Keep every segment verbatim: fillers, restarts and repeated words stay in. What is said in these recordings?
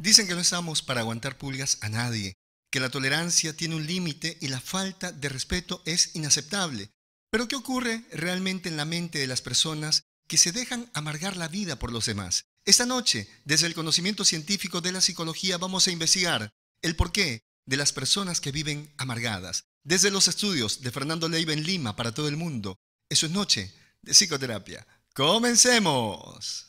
Dicen que no estamos para aguantar pulgas a nadie, que la tolerancia tiene un límite y la falta de respeto es inaceptable. Pero ¿qué ocurre realmente en la mente de las personas que se dejan amargar la vida por los demás? Esta noche, desde el conocimiento científico de la psicología, vamos a investigar el porqué de las personas que viven amargadas. Desde los estudios de Fernando Leiva en Lima para todo el mundo. Eso es Noche de Psicoterapia. ¡Comencemos!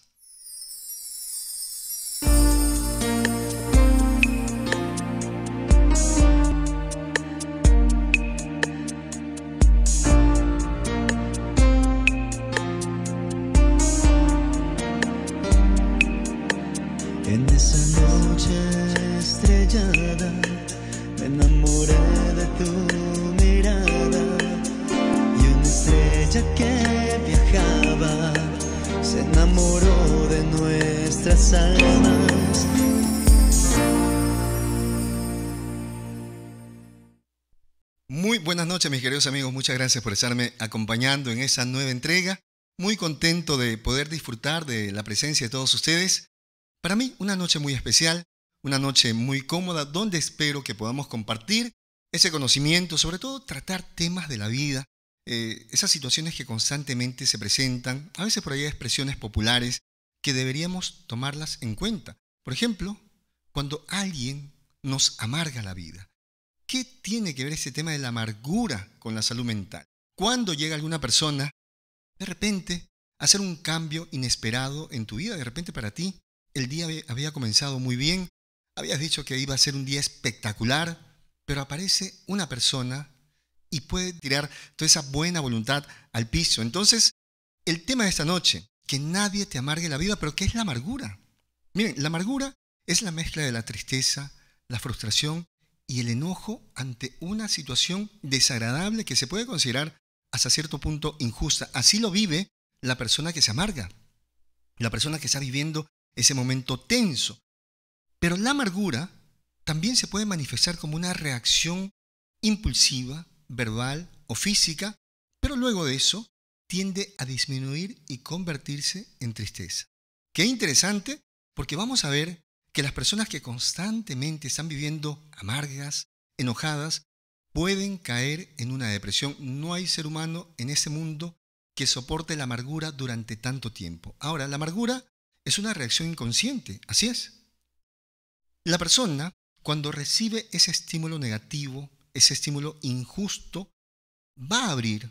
En esa noche estrellada me enamoré de tu mirada y una estrella que viajaba se enamoró de nuestras almas. Muy buenas noches, mis queridos amigos, muchas gracias por estarme acompañando en esta nueva entrega. Muy contento de poder disfrutar de la presencia de todos ustedes. Para mí, una noche muy especial, una noche muy cómoda, donde espero que podamos compartir ese conocimiento, sobre todo tratar temas de la vida, eh, esas situaciones que constantemente se presentan, a veces por ahí hay expresiones populares que deberíamos tomarlas en cuenta. Por ejemplo, cuando alguien nos amarga la vida. ¿Qué tiene que ver este tema de la amargura con la salud mental? Cuando llega alguna persona, de repente, a hacer un cambio inesperado en tu vida, de repente para ti, el día había comenzado muy bien, habías dicho que iba a ser un día espectacular, pero aparece una persona y puede tirar toda esa buena voluntad al piso. Entonces, el tema de esta noche, que nadie te amargue la vida, pero ¿qué es la amargura? Miren, la amargura es la mezcla de la tristeza, la frustración y el enojo ante una situación desagradable que se puede considerar hasta cierto punto injusta. Así lo vive la persona que se amarga, la persona que está viviendo ese momento tenso. Pero la amargura también se puede manifestar como una reacción impulsiva, verbal o física, pero luego de eso tiende a disminuir y convertirse en tristeza. Qué interesante, porque vamos a ver que las personas que constantemente están viviendo amargas, enojadas, pueden caer en una depresión. No hay ser humano en este mundo que soporte la amargura durante tanto tiempo. Ahora, la amargura es una reacción inconsciente, así es. La persona, cuando recibe ese estímulo negativo, ese estímulo injusto, va a abrir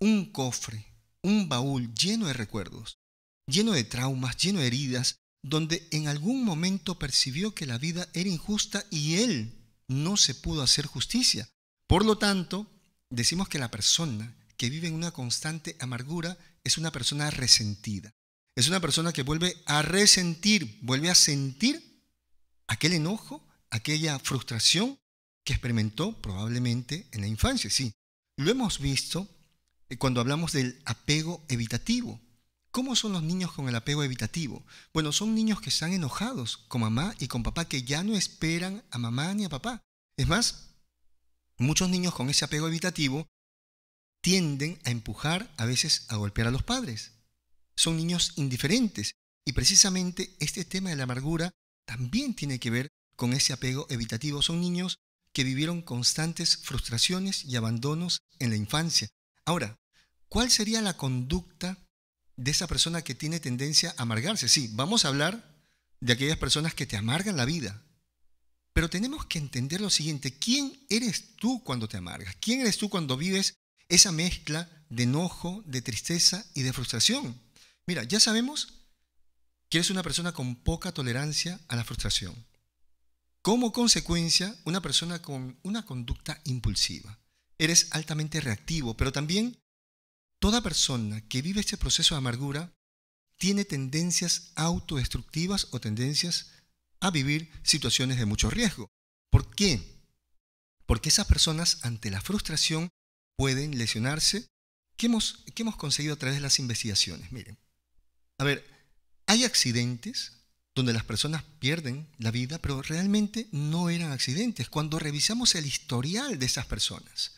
un cofre, un baúl lleno de recuerdos, lleno de traumas, lleno de heridas, donde en algún momento percibió que la vida era injusta y él no se pudo hacer justicia. Por lo tanto, decimos que la persona que vive en una constante amargura es una persona resentida. Es una persona que vuelve a resentir, vuelve a sentir aquel enojo, aquella frustración que experimentó probablemente en la infancia. Sí, lo hemos visto cuando hablamos del apego evitativo. ¿Cómo son los niños con el apego evitativo? Bueno, son niños que están enojados con mamá y con papá, que ya no esperan a mamá ni a papá. Es más, muchos niños con ese apego evitativo tienden a empujar, a veces a golpear a los padres. Son niños indiferentes y precisamente este tema de la amargura también tiene que ver con ese apego evitativo. Son niños que vivieron constantes frustraciones y abandonos en la infancia. Ahora, ¿cuál sería la conducta de esa persona que tiene tendencia a amargarse? Sí, vamos a hablar de aquellas personas que te amargan la vida, pero tenemos que entender lo siguiente: ¿quién eres tú cuando te amargas? ¿Quién eres tú cuando vives esa mezcla de enojo, de tristeza y de frustración? Mira, ya sabemos que eres una persona con poca tolerancia a la frustración. Como consecuencia, una persona con una conducta impulsiva. Eres altamente reactivo, pero también toda persona que vive este proceso de amargura tiene tendencias autodestructivas o tendencias a vivir situaciones de mucho riesgo. ¿Por qué? Porque esas personas ante la frustración pueden lesionarse. ¿Qué hemos, qué hemos conseguido a través de las investigaciones? Miren, a ver, hay accidentes donde las personas pierden la vida, pero realmente no eran accidentes. Cuando revisamos el historial de esas personas,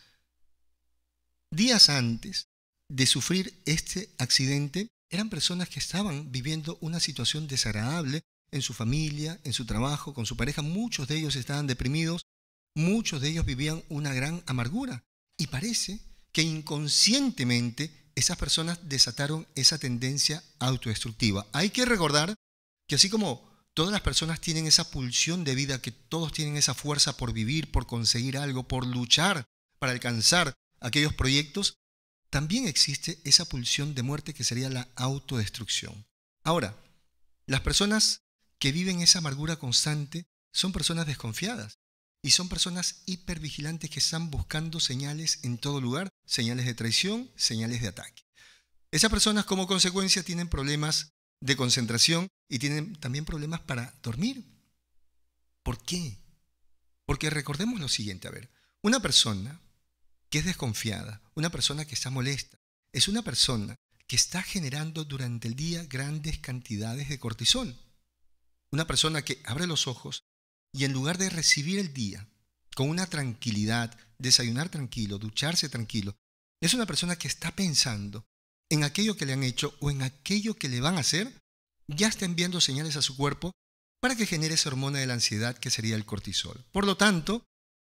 días antes de sufrir este accidente, eran personas que estaban viviendo una situación desagradable en su familia, en su trabajo, con su pareja. Muchos de ellos estaban deprimidos, muchos de ellos vivían una gran amargura. Y parece que inconscientemente esas personas desataron esa tendencia autodestructiva. Hay que recordar que así como todas las personas tienen esa pulsión de vida, que todos tienen esa fuerza por vivir, por conseguir algo, por luchar para alcanzar aquellos proyectos, también existe esa pulsión de muerte que sería la autodestrucción. Ahora, las personas que viven esa amargura constante son personas desconfiadas y son personas hipervigilantes que están buscando señales en todo lugar, señales de traición, señales de ataque. Esas personas como consecuencia tienen problemas de concentración y tienen también problemas para dormir. ¿Por qué? Porque recordemos lo siguiente, a ver, una persona que es desconfiada, una persona que está molesta, es una persona que está generando durante el día grandes cantidades de cortisol. Una persona que abre los ojos y en lugar de recibir el día con una tranquilidad, desayunar tranquilo, ducharse tranquilo, es una persona que está pensando en aquello que le han hecho o en aquello que le van a hacer, ya está enviando señales a su cuerpo para que genere esa hormona de la ansiedad que sería el cortisol. Por lo tanto,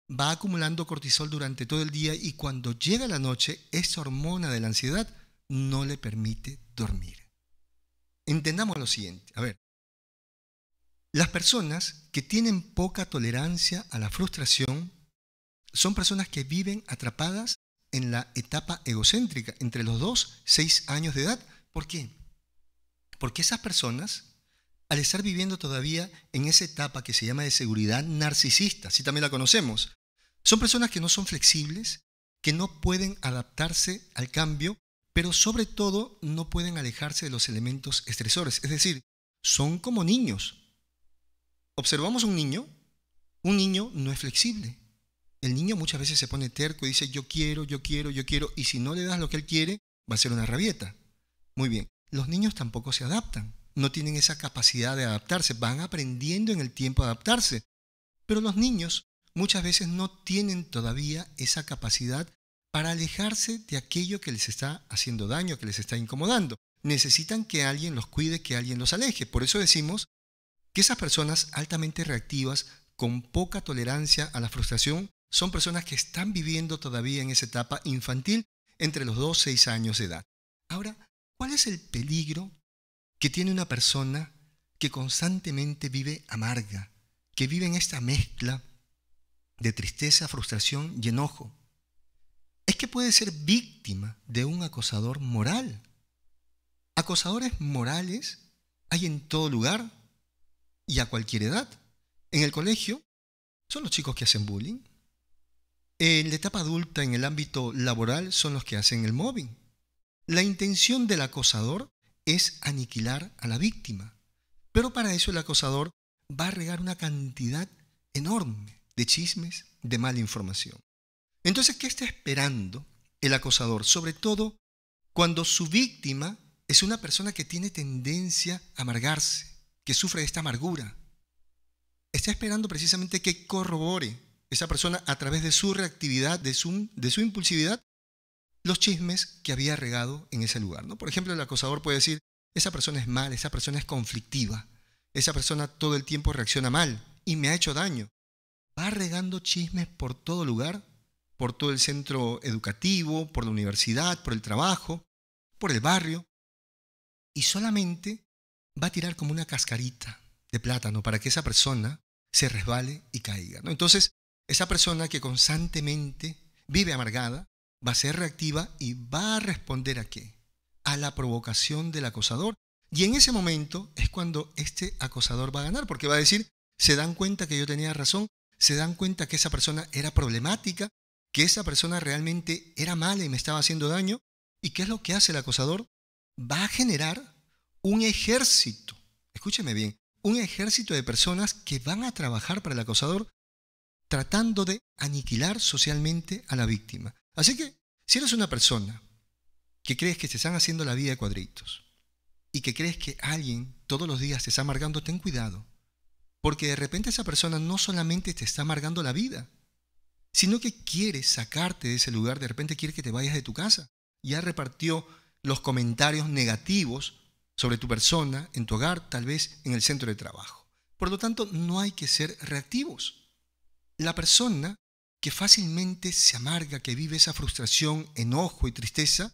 va acumulando cortisol durante todo el día y cuando llega la noche, esa hormona de la ansiedad no le permite dormir. Entendamos lo siguiente, a ver, las personas que tienen poca tolerancia a la frustración son personas que viven atrapadas en la etapa egocéntrica, entre los dos a seis años de edad. ¿Por qué? Porque esas personas, al estar viviendo todavía en esa etapa que se llama de seguridad narcisista, si también la conocemos, son personas que no son flexibles, que no pueden adaptarse al cambio, pero sobre todo no pueden alejarse de los elementos estresores. Es decir, son como niños. Observamos un niño, un niño no es flexible. El niño muchas veces se pone terco y dice yo quiero, yo quiero, yo quiero, y si no le das lo que él quiere, va a ser una rabieta. Muy bien, los niños tampoco se adaptan, no tienen esa capacidad de adaptarse, van aprendiendo en el tiempo a adaptarse. Pero los niños muchas veces no tienen todavía esa capacidad para alejarse de aquello que les está haciendo daño, que les está incomodando. Necesitan que alguien los cuide, que alguien los aleje. Por eso decimos que esas personas altamente reactivas, con poca tolerancia a la frustración, son personas que están viviendo todavía en esa etapa infantil entre los dos a seis años de edad. Ahora, ¿cuál es el peligro que tiene una persona que constantemente vive amarga, que vive en esta mezcla de tristeza, frustración y enojo? Es que puede ser víctima de un acosador moral. Acosadores morales hay en todo lugar y a cualquier edad. En el colegio son los chicos que hacen bullying. En la etapa adulta, en el ámbito laboral, son los que hacen el mobbing. La intención del acosador es aniquilar a la víctima. Pero para eso el acosador va a regar una cantidad enorme de chismes, de mala información. Entonces, ¿qué está esperando el acosador? Sobre todo cuando su víctima es una persona que tiene tendencia a amargarse, que sufre de esta amargura. Está esperando precisamente que corrobore esa persona a través de su reactividad, de su, de su impulsividad, los chismes que había regado en ese lugar, ¿no? Por ejemplo, el acosador puede decir, esa persona es mala, esa persona es conflictiva, esa persona todo el tiempo reacciona mal y me ha hecho daño. Va regando chismes por todo lugar, por todo el centro educativo, por la universidad, por el trabajo, por el barrio, y solamente va a tirar como una cascarita de plátano para que esa persona se resbale y caiga, ¿no? Entonces, esa persona que constantemente vive amargada va a ser reactiva y va a responder ¿a qué? A la provocación del acosador. Y en ese momento es cuando este acosador va a ganar, porque va a decir, se dan cuenta que yo tenía razón, se dan cuenta que esa persona era problemática, que esa persona realmente era mala y me estaba haciendo daño. ¿Y qué es lo que hace el acosador? Va a generar un ejército, escúcheme bien, un ejército de personas que van a trabajar para el acosador tratando de aniquilar socialmente a la víctima. Así que, si eres una persona que crees que te están haciendo la vida de cuadritos y que crees que alguien todos los días te está amargando, ten cuidado. Porque de repente esa persona no solamente te está amargando la vida, sino que quiere sacarte de ese lugar, de repente quiere que te vayas de tu casa. Ya repartió los comentarios negativos sobre tu persona en tu hogar, tal vez en el centro de trabajo. Por lo tanto, no hay que ser reactivos. La persona que fácilmente se amarga, que vive esa frustración, enojo y tristeza,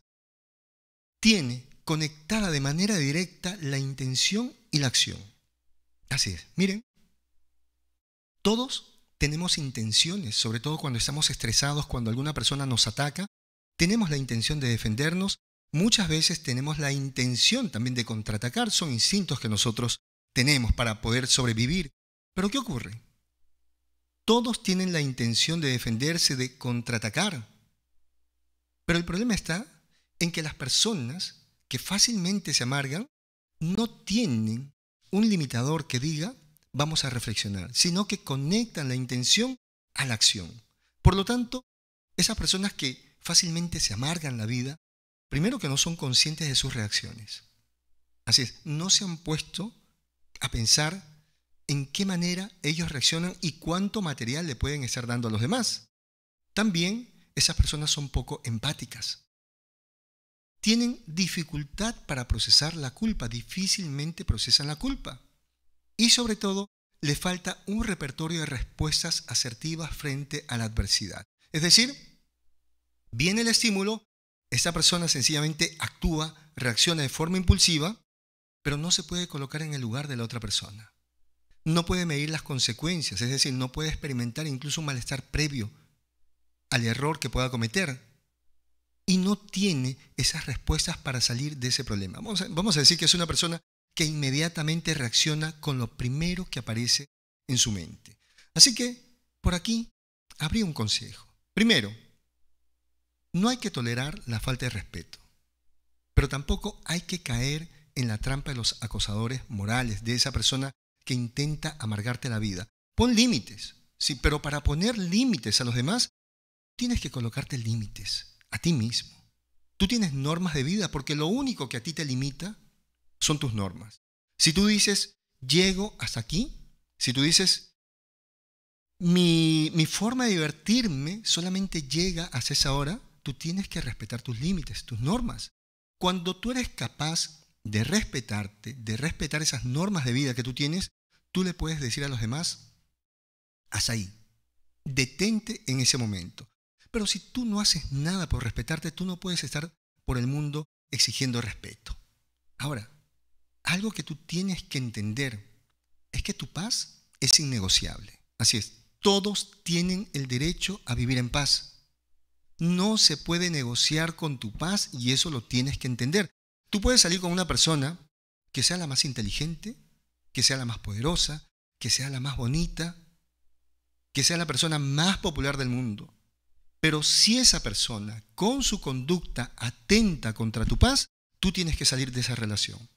tiene conectada de manera directa la intención y la acción. Así es. Miren, todos tenemos intenciones, sobre todo cuando estamos estresados, cuando alguna persona nos ataca, tenemos la intención de defendernos, muchas veces tenemos la intención también de contraatacar, son instintos que nosotros tenemos para poder sobrevivir. Pero ¿qué ocurre? Todos tienen la intención de defenderse, de contraatacar. Pero el problema está en que las personas que fácilmente se amargan no tienen un limitador que diga vamos a reflexionar, sino que conectan la intención a la acción. Por lo tanto, esas personas que fácilmente se amargan la vida, primero que no son conscientes de sus reacciones. Así es, no se han puesto a pensar en qué manera ellos reaccionan y cuánto material le pueden estar dando a los demás. También esas personas son poco empáticas. Tienen dificultad para procesar la culpa, difícilmente procesan la culpa. Y sobre todo, le falta un repertorio de respuestas asertivas frente a la adversidad. Es decir, viene el estímulo, esta persona sencillamente actúa, reacciona de forma impulsiva, pero no se puede colocar en el lugar de la otra persona. No puede medir las consecuencias, es decir, no puede experimentar incluso un malestar previo al error que pueda cometer y no tiene esas respuestas para salir de ese problema. Vamos a, vamos a decir que es una persona que inmediatamente reacciona con lo primero que aparece en su mente. Así que, por aquí, habría un consejo. Primero, no hay que tolerar la falta de respeto, pero tampoco hay que caer en la trampa de los acosadores morales de esa persona que intenta amargarte la vida. Pon límites, sí, pero para poner límites a los demás, tienes que colocarte límites a ti mismo. Tú tienes normas de vida porque lo único que a ti te limita son tus normas. Si tú dices, llego hasta aquí, si tú dices, mi, mi forma de divertirme solamente llega hasta esa hora, tú tienes que respetar tus límites, tus normas. Cuando tú eres capaz de respetarte, de respetar esas normas de vida que tú tienes, tú le puedes decir a los demás, haz ahí, detente en ese momento. Pero si tú no haces nada por respetarte, tú no puedes estar por el mundo exigiendo respeto. Ahora, algo que tú tienes que entender es que tu paz es innegociable. Así es, todos tienen el derecho a vivir en paz. No se puede negociar con tu paz y eso lo tienes que entender. Tú puedes salir con una persona que sea la más inteligente, que sea la más poderosa, que sea la más bonita, que sea la persona más popular del mundo. Pero si esa persona con su conducta atenta contra tu paz, tú tienes que salir de esa relación.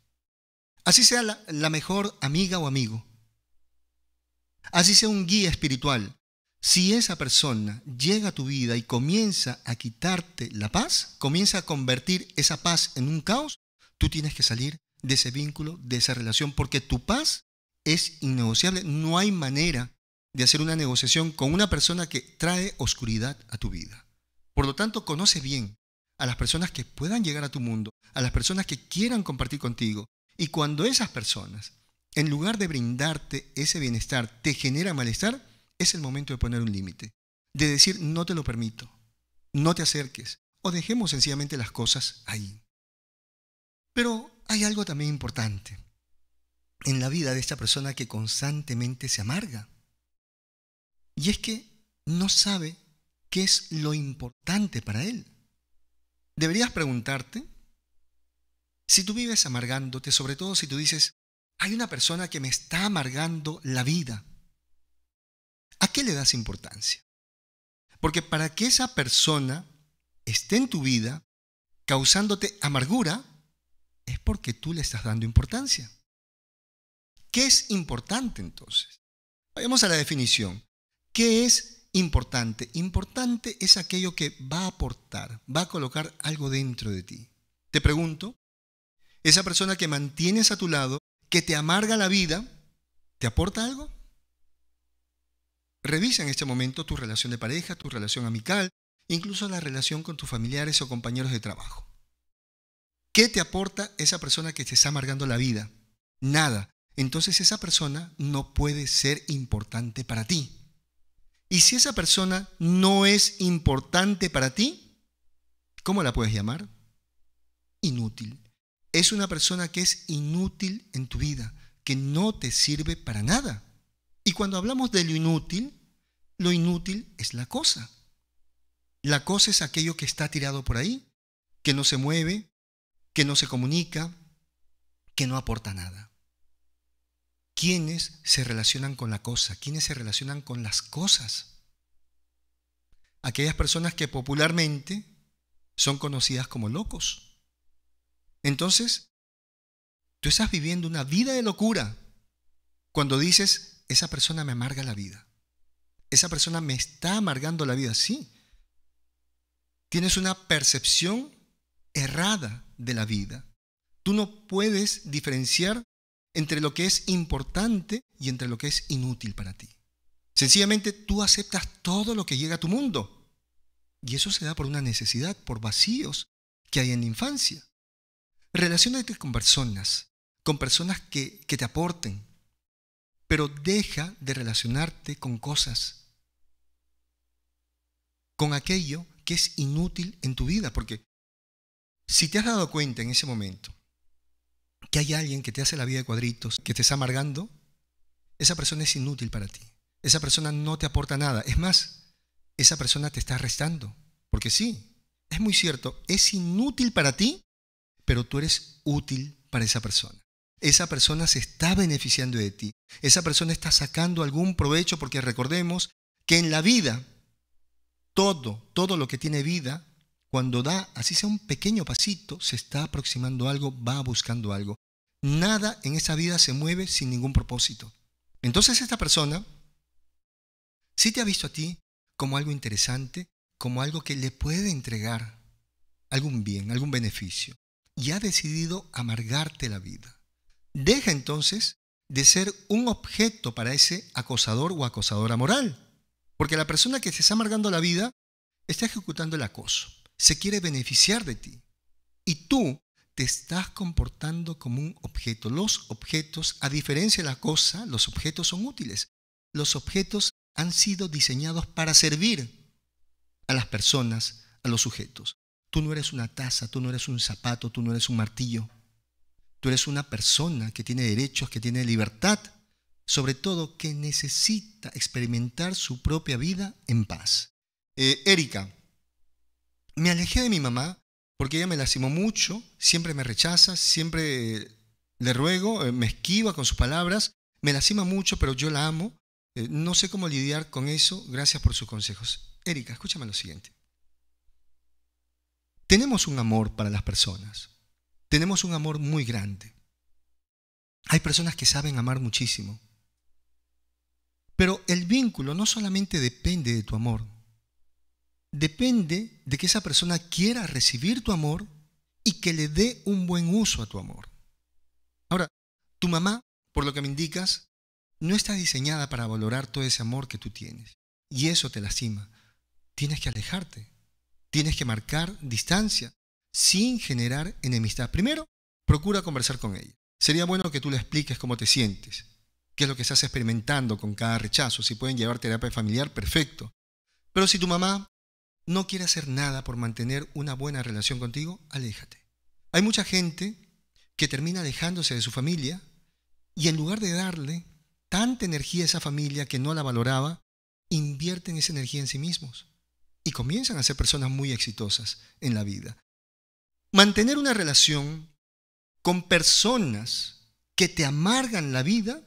Así sea la, la mejor amiga o amigo. Así sea un guía espiritual. Si esa persona llega a tu vida y comienza a quitarte la paz, comienza a convertir esa paz en un caos, tú tienes que salir de ese vínculo, de esa relación, porque tu paz es innegociable. No hay manera de hacer una negociación con una persona que trae oscuridad a tu vida. Por lo tanto, conoce bien a las personas que puedan llegar a tu mundo, a las personas que quieran compartir contigo. Y cuando esas personas, en lugar de brindarte ese bienestar, te genera malestar, es el momento de poner un límite, de decir no te lo permito, no te acerques, o dejemos sencillamente las cosas ahí. Pero hay algo también importante en la vida de esta persona que constantemente se amarga. Y es que no sabe qué es lo importante para él. Deberías preguntarte, si tú vives amargándote, sobre todo si tú dices, hay una persona que me está amargando la vida, ¿a qué le das importancia? Porque para que esa persona esté en tu vida causándote amargura, es porque tú le estás dando importancia. ¿Qué es importante entonces? Vayamos a la definición. ¿Qué es importante? Importante es aquello que va a aportar, va a colocar algo dentro de ti. Te pregunto, esa persona que mantienes a tu lado, que te amarga la vida, ¿te aporta algo? Revisa en este momento tu relación de pareja, tu relación amical, incluso la relación con tus familiares o compañeros de trabajo. ¿Qué te aporta esa persona que te está amargando la vida? Nada. entonces esa persona no puede ser importante para ti. Y si esa persona no es importante para ti, ¿cómo la puedes llamar? Inútil. Es una persona que es inútil en tu vida, que no te sirve para nada. Y cuando hablamos de lo inútil, lo inútil es la cosa. La cosa es aquello que está tirado por ahí, que no se mueve, que no se comunica, que no aporta nada. ¿Quiénes se relacionan con la cosa? ¿Quiénes se relacionan con las cosas? Aquellas personas que popularmente son conocidas como locos. Entonces, tú estás viviendo una vida de locura cuando dices, esa persona me amarga la vida. Esa persona me está amargando la vida, sí. Tienes una percepción errada de la vida. Tú no puedes diferenciar entre lo que es importante y entre lo que es inútil para ti. Sencillamente tú aceptas todo lo que llega a tu mundo. Y eso se da por una necesidad, por vacíos que hay en la infancia. Relaciónate con personas, con personas que, que te aporten, pero deja de relacionarte con cosas, con aquello que es inútil en tu vida, porque si te has dado cuenta en ese momento que hay alguien que te hace la vida de cuadritos, que te está amargando, esa persona es inútil para ti, esa persona no te aporta nada, es más, esa persona te está restando, porque sí, es muy cierto, es inútil para ti, pero tú eres útil para esa persona. Esa persona se está beneficiando de ti. Esa persona está sacando algún provecho porque recordemos que en la vida, todo, todo lo que tiene vida, cuando da, así sea un pequeño pasito, se está aproximando a algo, va buscando algo. Nada en esa vida se mueve sin ningún propósito. Entonces esta persona sí te ha visto a ti como algo interesante, como algo que le puede entregar algún bien, algún beneficio. Y ha decidido amargarte la vida. Deja entonces de ser un objeto para ese acosador o acosadora moral. Porque la persona que se está amargando la vida está ejecutando el acoso. Se quiere beneficiar de ti. Y tú te estás comportando como un objeto. Los objetos, a diferencia de la cosa, los objetos son útiles. Los objetos han sido diseñados para servir a las personas, a los sujetos. Tú no eres una taza, tú no eres un zapato, tú no eres un martillo. Tú eres una persona que tiene derechos, que tiene libertad, sobre todo que necesita experimentar su propia vida en paz. Eh, Erika, me alejé de mi mamá porque ella me lastimó mucho, siempre me rechaza, siempre le ruego, me esquiva con sus palabras, me lastima mucho, pero yo la amo, eh, no sé cómo lidiar con eso, gracias por sus consejos. Erika, escúchame lo siguiente. Tenemos un amor para las personas. Tenemos un amor muy grande. Hay personas que saben amar muchísimo. Pero el vínculo no solamente depende de tu amor. Depende de que esa persona quiera recibir tu amor y que le dé un buen uso a tu amor. Ahora, tu mamá, por lo que me indicas, no está diseñada para valorar todo ese amor que tú tienes. Y eso te lastima. Tienes que alejarte. Tienes que marcar distancia. Sin generar enemistad. Primero, procura conversar con ella. Sería bueno que tú le expliques cómo te sientes, qué es lo que estás experimentando con cada rechazo. Si pueden llevar terapia familiar, perfecto. Pero si tu mamá no quiere hacer nada por mantener una buena relación contigo, aléjate. Hay mucha gente que termina alejándose de su familia y en lugar de darle tanta energía a esa familia que no la valoraba, invierten esa energía en sí mismos y comienzan a ser personas muy exitosas en la vida. Mantener una relación con personas que te amargan la vida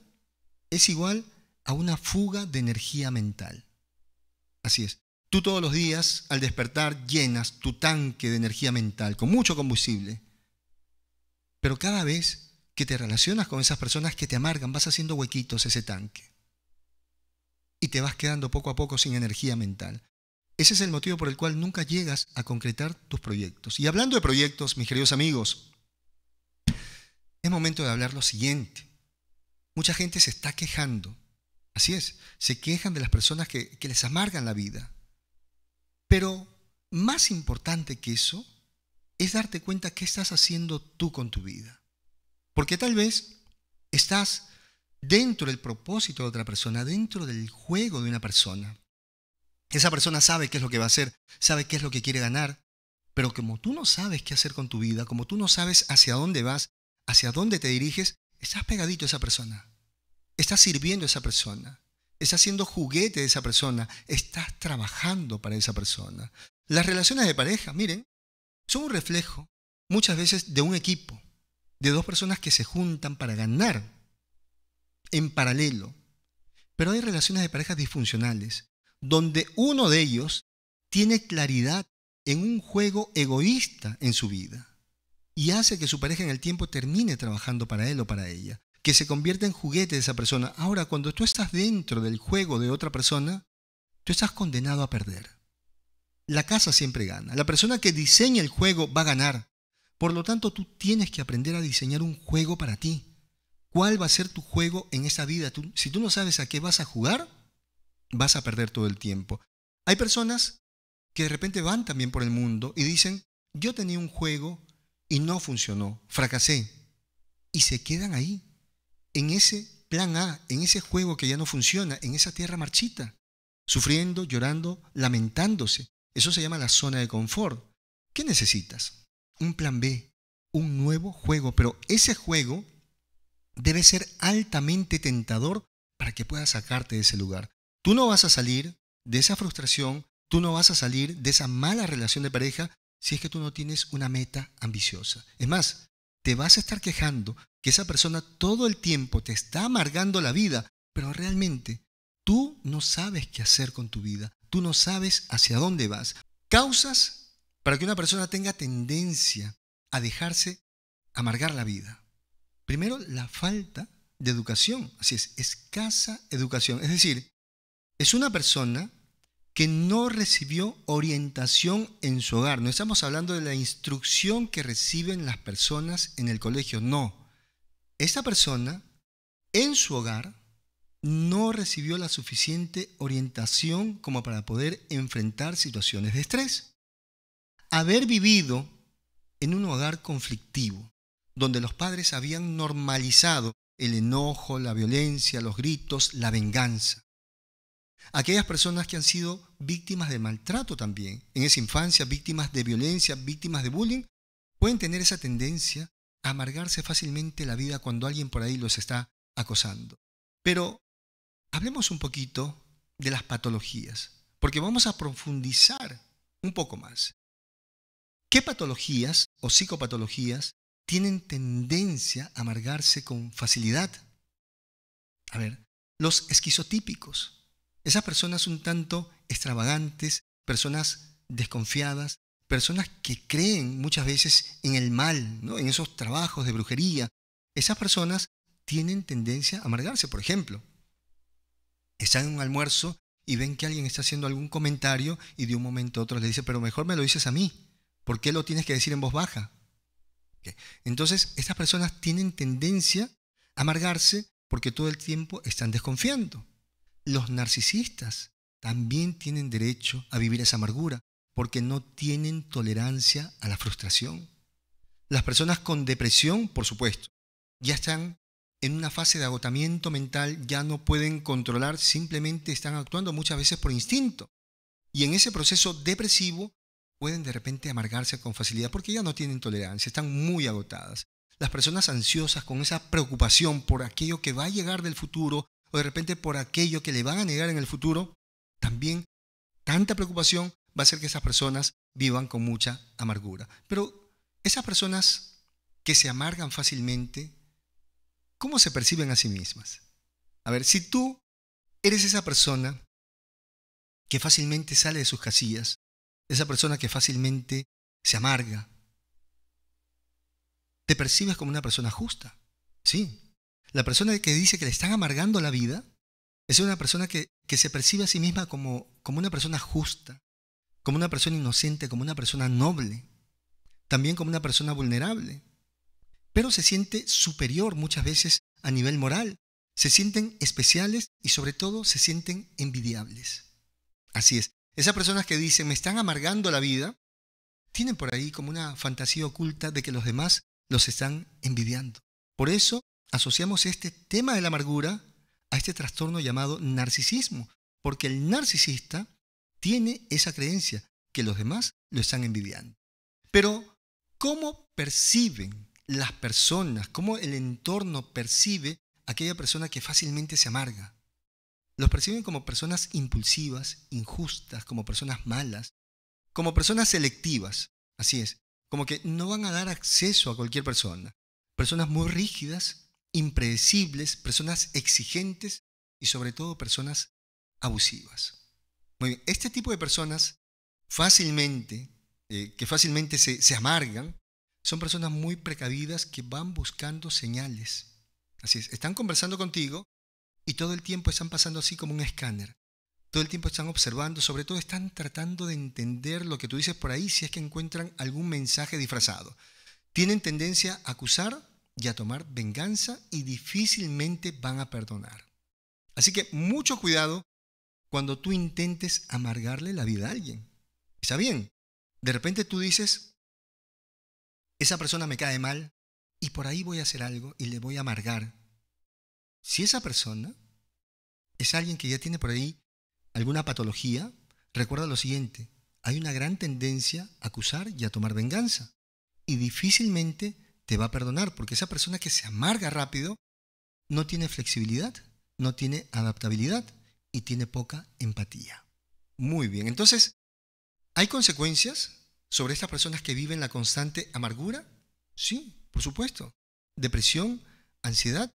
es igual a una fuga de energía mental. Así es. Tú todos los días, al despertar, llenas tu tanque de energía mental con mucho combustible. Pero cada vez que te relacionas con esas personas que te amargan, vas haciendo huequitos ese tanque. Y te vas quedando poco a poco sin energía mental. Ese es el motivo por el cual nunca llegas a concretar tus proyectos. Y hablando de proyectos, mis queridos amigos, es momento de hablar lo siguiente. Mucha gente se está quejando. Así es, se quejan de las personas que, que les amargan la vida. Pero más importante que eso es darte cuenta qué estás haciendo tú con tu vida. Porque tal vez estás dentro del propósito de otra persona, dentro del juego de una persona. Esa persona sabe qué es lo que va a hacer, sabe qué es lo que quiere ganar, pero como tú no sabes qué hacer con tu vida, como tú no sabes hacia dónde vas, hacia dónde te diriges, estás pegadito a esa persona, estás sirviendo a esa persona, estás siendo juguete de esa persona, estás trabajando para esa persona. Las relaciones de pareja, miren, son un reflejo muchas veces de un equipo, de dos personas que se juntan para ganar en paralelo. Pero hay relaciones de parejas disfuncionales, donde uno de ellos tiene claridad en un juego egoísta en su vida y hace que su pareja en el tiempo termine trabajando para él o para ella, que se convierta en juguete de esa persona. Ahora, cuando tú estás dentro del juego de otra persona, tú estás condenado a perder. La casa siempre gana. La persona que diseña el juego va a ganar. Por lo tanto, tú tienes que aprender a diseñar un juego para ti. ¿Cuál va a ser tu juego en esta vida? Tú, si tú no sabes a qué vas a jugar, vas a perder todo el tiempo. Hay personas que de repente van también por el mundo y dicen, yo tenía un juego y no funcionó, fracasé. Y se quedan ahí, en ese plan A, en ese juego que ya no funciona, en esa tierra marchita, sufriendo, llorando, lamentándose. Eso se llama la zona de confort. ¿Qué necesitas? Un plan B, un nuevo juego, pero ese juego debe ser altamente tentador para que puedas sacarte de ese lugar. Tú no vas a salir de esa frustración, tú no vas a salir de esa mala relación de pareja si es que tú no tienes una meta ambiciosa. Es más, te vas a estar quejando que esa persona todo el tiempo te está amargando la vida, pero realmente tú no sabes qué hacer con tu vida, tú no sabes hacia dónde vas. Causas para que una persona tenga tendencia a dejarse amargar la vida. Primero, la falta de educación, así es, escasa educación, es decir, es una persona que no recibió orientación en su hogar. No estamos hablando de la instrucción que reciben las personas en el colegio, no. Esta persona en su hogar no recibió la suficiente orientación como para poder enfrentar situaciones de estrés. Haber vivido en un hogar conflictivo, donde los padres habían normalizado el enojo, la violencia, los gritos, la venganza. Aquellas personas que han sido víctimas de maltrato también, en esa infancia, víctimas de violencia, víctimas de bullying, pueden tener esa tendencia a amargarse fácilmente la vida cuando alguien por ahí los está acosando. Pero hablemos un poquito de las patologías, porque vamos a profundizar un poco más. ¿Qué patologías o psicopatologías tienen tendencia a amargarse con facilidad? A ver, los esquizotípicos. Esas personas un tanto extravagantes, personas desconfiadas, personas que creen muchas veces en el mal, ¿no? En esos trabajos de brujería. Esas personas tienen tendencia a amargarse. Por ejemplo, están en un almuerzo y ven que alguien está haciendo algún comentario y de un momento a otro le dice, pero mejor me lo dices a mí, ¿por qué lo tienes que decir en voz baja? ¿Okay? Entonces, estas personas tienen tendencia a amargarse porque todo el tiempo están desconfiando. Los narcisistas también tienen derecho a vivir esa amargura porque no tienen tolerancia a la frustración. Las personas con depresión, por supuesto, ya están en una fase de agotamiento mental, ya no pueden controlar, simplemente están actuando muchas veces por instinto. Y en ese proceso depresivo pueden de repente amargarse con facilidad porque ya no tienen tolerancia, están muy agotadas. Las personas ansiosas con esa preocupación por aquello que va a llegar del futuro, o de repente por aquello que le van a negar en el futuro, también tanta preocupación va a hacer que esas personas vivan con mucha amargura. Pero esas personas que se amargan fácilmente, ¿cómo se perciben a sí mismas? A ver, si tú eres esa persona que fácilmente sale de sus casillas, esa persona que fácilmente se amarga, te percibes como una persona justa, sí. La persona que dice que le están amargando la vida es una persona que, que se percibe a sí misma como, como una persona justa, como una persona inocente, como una persona noble, también como una persona vulnerable. Pero se siente superior muchas veces a nivel moral, se sienten especiales y sobre todo se sienten envidiables. Así es, esas personas que dicen me están amargando la vida, tienen por ahí como una fantasía oculta de que los demás los están envidiando. Por eso asociamos este tema de la amargura a este trastorno llamado narcisismo, porque el narcisista tiene esa creencia que los demás lo están envidiando. Pero, ¿cómo perciben las personas, cómo el entorno percibe a aquella persona que fácilmente se amarga? Los perciben como personas impulsivas, injustas, como personas malas, como personas selectivas, así es, como que no van a dar acceso a cualquier persona. Personas muy rígidas, impredecibles, personas exigentes y sobre todo personas abusivas. Muy bien, este tipo de personas fácilmente, eh, que fácilmente se, se amargan, son personas muy precavidas que van buscando señales. Así es, están conversando contigo y todo el tiempo están pasando así como un escáner. Todo el tiempo están observando, sobre todo están tratando de entender lo que tú dices por ahí si es que encuentran algún mensaje disfrazado. Tienen tendencia a acusar y a tomar venganza y difícilmente van a perdonar. Así que mucho cuidado cuando tú intentes amargarle la vida a alguien. Está bien, de repente tú dices, esa persona me cae mal y por ahí voy a hacer algo y le voy a amargar. Si esa persona es alguien que ya tiene por ahí alguna patología, recuerda lo siguiente, hay una gran tendencia a acusar y a tomar venganza y difícilmente te va a perdonar porque esa persona que se amarga rápido no tiene flexibilidad, no tiene adaptabilidad y tiene poca empatía. Muy bien, entonces, ¿hay consecuencias sobre estas personas que viven la constante amargura? Sí, por supuesto. Depresión, ansiedad,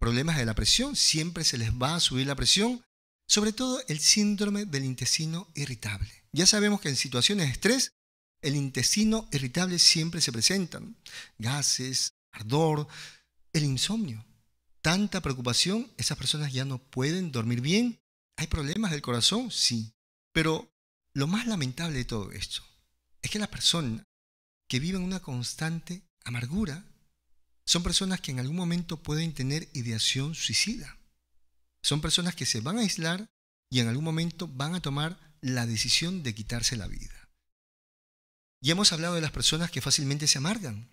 problemas de la presión, siempre se les va a subir la presión, sobre todo el síndrome del intestino irritable. Ya sabemos que en situaciones de estrés, el intestino irritable siempre se presentan. Gases, ardor, el insomnio. Tanta preocupación, esas personas ya no pueden dormir bien. ¿Hay problemas del corazón? Sí. Pero lo más lamentable de todo esto es que las personas que viven una constante amargura son personas que en algún momento pueden tener ideación suicida. Son personas que se van a aislar y en algún momento van a tomar la decisión de quitarse la vida. Ya hemos hablado de las personas que fácilmente se amargan.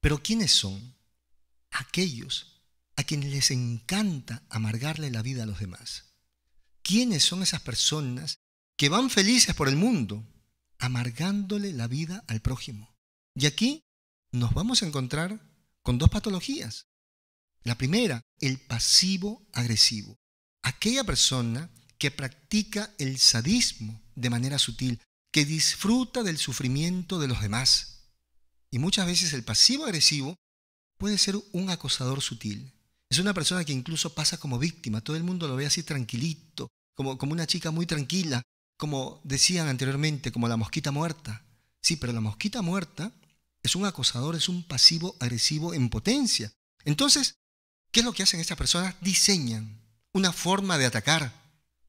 Pero ¿quiénes son? Aquellos a quienes les encanta amargarle la vida a los demás. ¿Quiénes son esas personas que van felices por el mundo, amargándole la vida al prójimo? Y aquí nos vamos a encontrar con dos patologías. La primera, el pasivo agresivo. Aquella persona que practica el sadismo de manera sutil, que disfruta del sufrimiento de los demás. Y muchas veces el pasivo agresivo puede ser un acosador sutil. Es una persona que incluso pasa como víctima. Todo el mundo lo ve así tranquilito, como, como una chica muy tranquila, como decían anteriormente, como la mosquita muerta. Sí, pero la mosquita muerta es un acosador, es un pasivo agresivo en potencia. Entonces, ¿qué es lo que hacen estas personas? Diseñan una forma de atacar,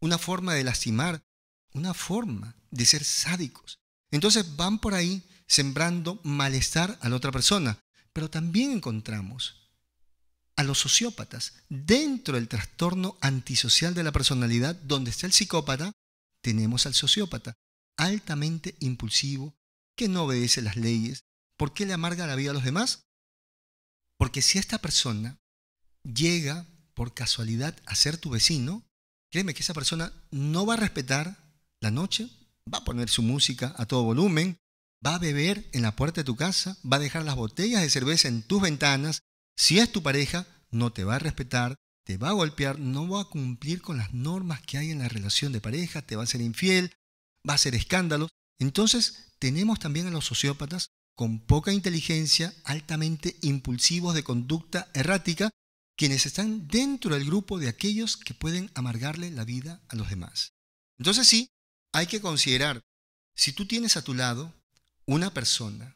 una forma de lastimar, una forma de ser sádicos. Entonces van por ahí sembrando malestar a la otra persona. Pero también encontramos a los sociópatas dentro del trastorno antisocial de la personalidad, donde está el psicópata, tenemos al sociópata, altamente impulsivo, que no obedece las leyes. ¿Por qué le amarga la vida a los demás? Porque si esta persona llega por casualidad a ser tu vecino, créeme que esa persona no va a respetar la noche, va a poner su música a todo volumen, va a beber en la puerta de tu casa, va a dejar las botellas de cerveza en tus ventanas. Si es tu pareja, no te va a respetar, te va a golpear, no va a cumplir con las normas que hay en la relación de pareja, te va a ser infiel, va a hacer escándalos. Entonces, tenemos también a los sociópatas con poca inteligencia, altamente impulsivos de conducta errática, quienes están dentro del grupo de aquellos que pueden amargarle la vida a los demás. Entonces sí, hay que considerar, si tú tienes a tu lado una persona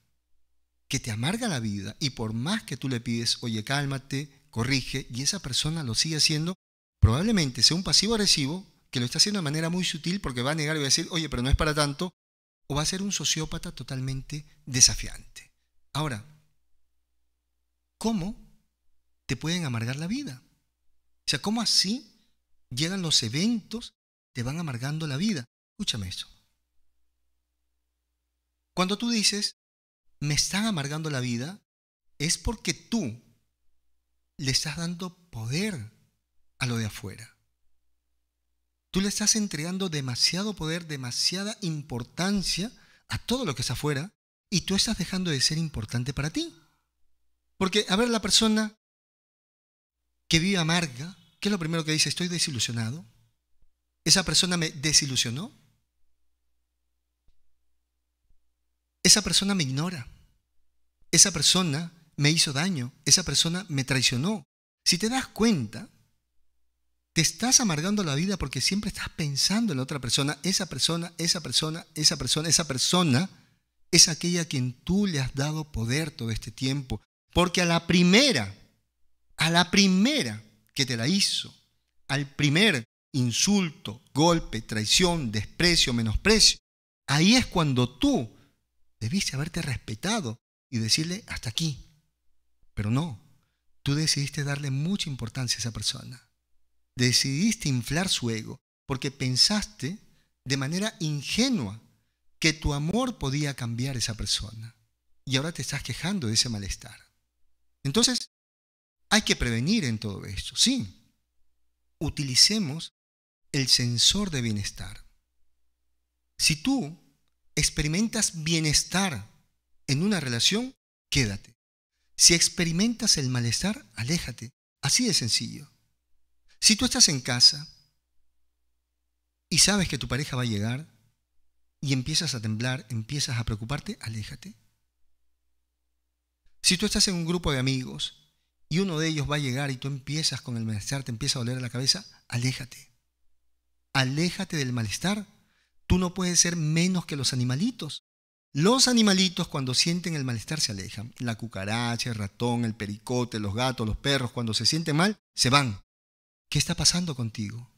que te amarga la vida y por más que tú le pides, oye, cálmate, corrige, y esa persona lo sigue haciendo, probablemente sea un pasivo agresivo que lo está haciendo de manera muy sutil porque va a negar y va a decir, oye, pero no es para tanto, o va a ser un sociópata totalmente desafiante. Ahora, ¿cómo te pueden amargar la vida? O sea, ¿cómo así llegan los eventos, te van amargando la vida? Escúchame eso. Cuando tú dices, me están amargando la vida, es porque tú le estás dando poder a lo de afuera. Tú le estás entregando demasiado poder, demasiada importancia a todo lo que es afuera, y tú estás dejando de ser importante para ti. Porque, a ver, la persona que vive amarga, ¿qué es lo primero que dice? Estoy desilusionado. Esa persona me desilusionó. Esa persona me ignora. Esa persona me hizo daño. Esa persona me traicionó. Si te das cuenta, te estás amargando la vida porque siempre estás pensando en la otra persona. Esa persona, esa persona, esa persona, esa persona es aquella a quien tú le has dado poder todo este tiempo. Porque a la primera, a la primera que te la hizo, al primer insulto, golpe, traición, desprecio, menosprecio, ahí es cuando tú debiste haberte respetado y decirle hasta aquí. Pero no, tú decidiste darle mucha importancia a esa persona. Decidiste inflar su ego porque pensaste de manera ingenua que tu amor podía cambiar a esa persona. Y ahora te estás quejando de ese malestar. Entonces, hay que prevenir en todo esto. Sí, utilicemos el sensor de bienestar. Si tú experimentas bienestar en una relación, quédate. Si experimentas el malestar, aléjate. Así de sencillo. Si tú estás en casa y sabes que tu pareja va a llegar y empiezas a temblar, empiezas a preocuparte, aléjate. Si tú estás en un grupo de amigos y uno de ellos va a llegar y tú empiezas con el malestar, te empieza a doler la cabeza, aléjate. Aléjate del malestar. Tú no puedes ser menos que los animalitos. Los animalitos cuando sienten el malestar se alejan. La cucaracha, el ratón, el pericote, los gatos, los perros, cuando se sienten mal, se van. ¿Qué está pasando contigo?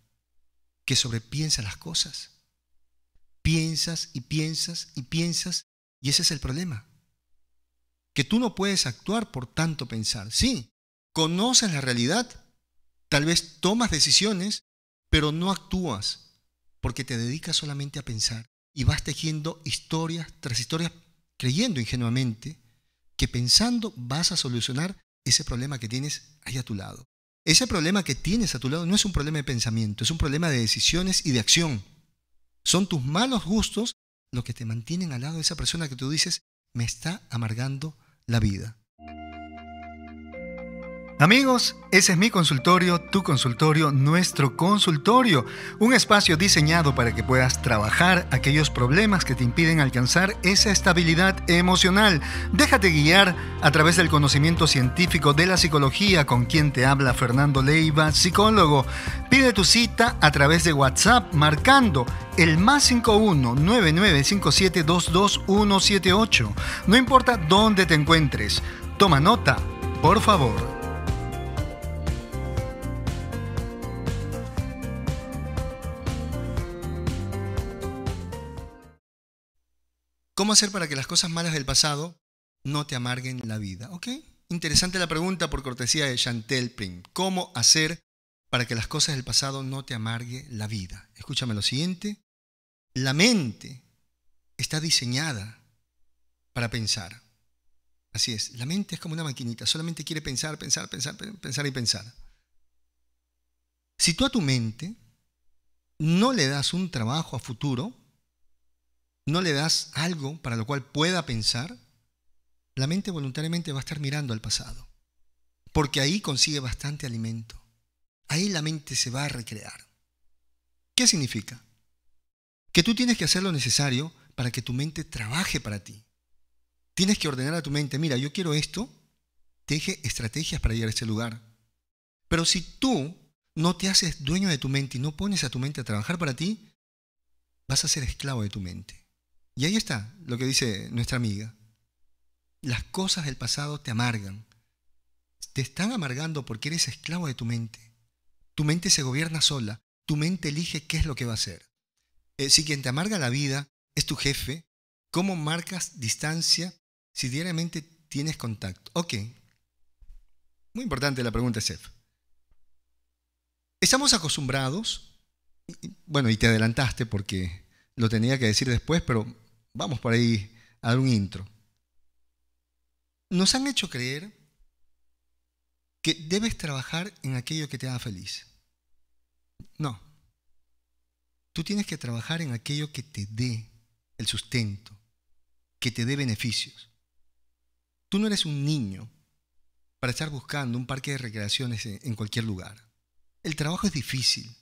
Que sobrepiensas las cosas. Piensas y piensas y piensas, y ese es el problema. Que tú no puedes actuar por tanto pensar. Sí, conoces la realidad, tal vez tomas decisiones, pero no actúas, porque te dedicas solamente a pensar y vas tejiendo historias tras historias, creyendo ingenuamente que pensando vas a solucionar ese problema que tienes ahí a tu lado. Ese problema que tienes a tu lado no es un problema de pensamiento, es un problema de decisiones y de acción. Son tus malos gustos los que te mantienen al lado de esa persona que tú dices, me está amargando la vida. Amigos, ese es mi consultorio, tu consultorio, nuestro consultorio. Un espacio diseñado para que puedas trabajar aquellos problemas que te impiden alcanzar esa estabilidad emocional. Déjate guiar a través del conocimiento científico de la psicología, con quien te habla Fernando Leiva, psicólogo. Pide tu cita a través de WhatsApp marcando el más cinco uno, nueve nueve cinco siete, dos dos uno siete ocho. No importa dónde te encuentres. Toma nota, por favor. ¿Cómo hacer para que las cosas malas del pasado no te amarguen la vida? ¿Ok? Interesante la pregunta por cortesía de Chantel Prim. ¿Cómo hacer para que las cosas del pasado no te amargue la vida? Escúchame lo siguiente. La mente está diseñada para pensar. Así es. La mente es como una maquinita. Solamente quiere pensar, pensar, pensar, pensar y pensar. Si tú a tu mente no le das un trabajo a futuro, no le das algo para lo cual pueda pensar, la mente voluntariamente va a estar mirando al pasado. Porque ahí consigue bastante alimento. Ahí la mente se va a recrear. ¿Qué significa? Que tú tienes que hacer lo necesario para que tu mente trabaje para ti. Tienes que ordenar a tu mente, mira, yo quiero esto, teje estrategias para llegar a este lugar. Pero si tú no te haces dueño de tu mente y no pones a tu mente a trabajar para ti, vas a ser esclavo de tu mente. Y ahí está lo que dice nuestra amiga. Las cosas del pasado te amargan. Te están amargando porque eres esclavo de tu mente. Tu mente se gobierna sola. Tu mente elige qué es lo que va a hacer. Eh, si quien te amarga la vida es tu jefe, ¿cómo marcas distancia si diariamente tienes contacto? Ok. Muy importante la pregunta, Seth. Estamos acostumbrados, bueno, y te adelantaste porque lo tenía que decir después, pero vamos por ahí a dar un intro. Nos han hecho creer que debes trabajar en aquello que te haga feliz. No. Tú tienes que trabajar en aquello que te dé el sustento, que te dé beneficios. Tú no eres un niño para estar buscando un parque de recreaciones en cualquier lugar. El trabajo es difícil,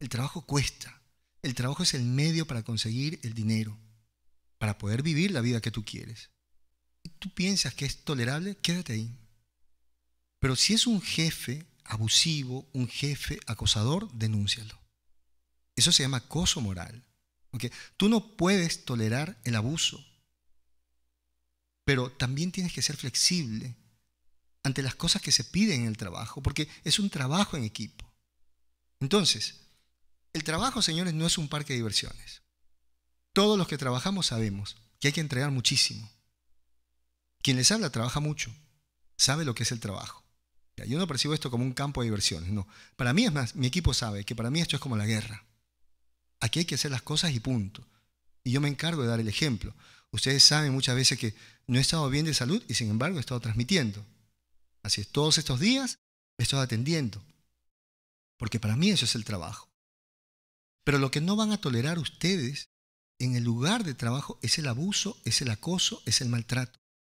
el trabajo cuesta, el trabajo es el medio para conseguir el dinero, para poder vivir la vida que tú quieres. Y tú piensas que es tolerable, quédate ahí. Pero si es un jefe abusivo, un jefe acosador, denúncialo. Eso se llama acoso moral. ¿Okay? Tú no puedes tolerar el abuso, pero también tienes que ser flexible ante las cosas que se piden en el trabajo, porque es un trabajo en equipo. Entonces, el trabajo, señores, no es un parque de diversiones. Todos los que trabajamos sabemos que hay que entregar muchísimo. Quien les habla trabaja mucho, sabe lo que es el trabajo. Yo no percibo esto como un campo de diversiones, no. Para mí, es más, mi equipo sabe que para mí esto es como la guerra. Aquí hay que hacer las cosas y punto. Y yo me encargo de dar el ejemplo. Ustedes saben muchas veces que no he estado bien de salud y sin embargo he estado transmitiendo. Así es, todos estos días he estado atendiendo. Porque para mí eso es el trabajo. Pero lo que no van a tolerar ustedes en el lugar de trabajo es el abuso, es el acoso, es el maltrato.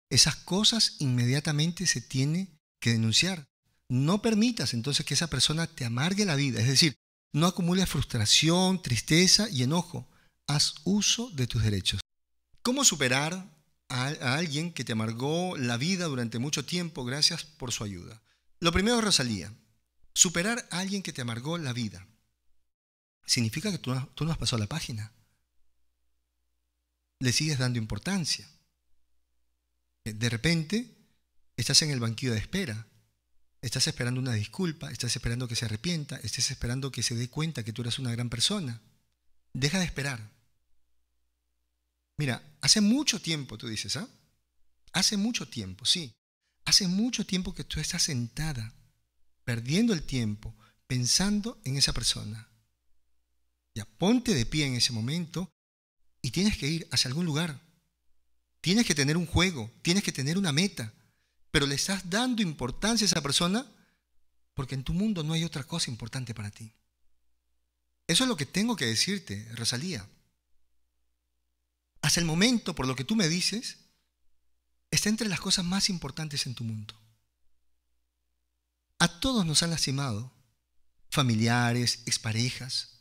Esas cosas inmediatamente se tienen que denunciar. No permitas entonces que esa persona te amargue la vida. Es decir, no acumules frustración, tristeza y enojo. Haz uso de tus derechos. ¿Cómo superar a, a alguien que te amargó la vida durante mucho tiempo? Gracias por su ayuda. Lo primero, Rosalía. Superar a alguien que te amargó la vida significa que tú, tú no has pasado la página. Le sigues dando importancia. De repente, estás en el banquillo de espera. Estás esperando una disculpa, estás esperando que se arrepienta, estás esperando que se dé cuenta que tú eres una gran persona. Deja de esperar. Mira, hace mucho tiempo, tú dices, ¿ah? Hace mucho tiempo, sí. Hace mucho tiempo que tú estás sentada, perdiendo el tiempo, pensando en esa persona. Ya, ponte de pie en ese momento y tienes que ir hacia algún lugar. Tienes que tener un juego, tienes que tener una meta. Pero le estás dando importancia a esa persona porque en tu mundo no hay otra cosa importante para ti. Eso es lo que tengo que decirte, Rosalía. Hasta el momento, por lo que tú me dices, está entre las cosas más importantes en tu mundo. A todos nos han lastimado, familiares, exparejas.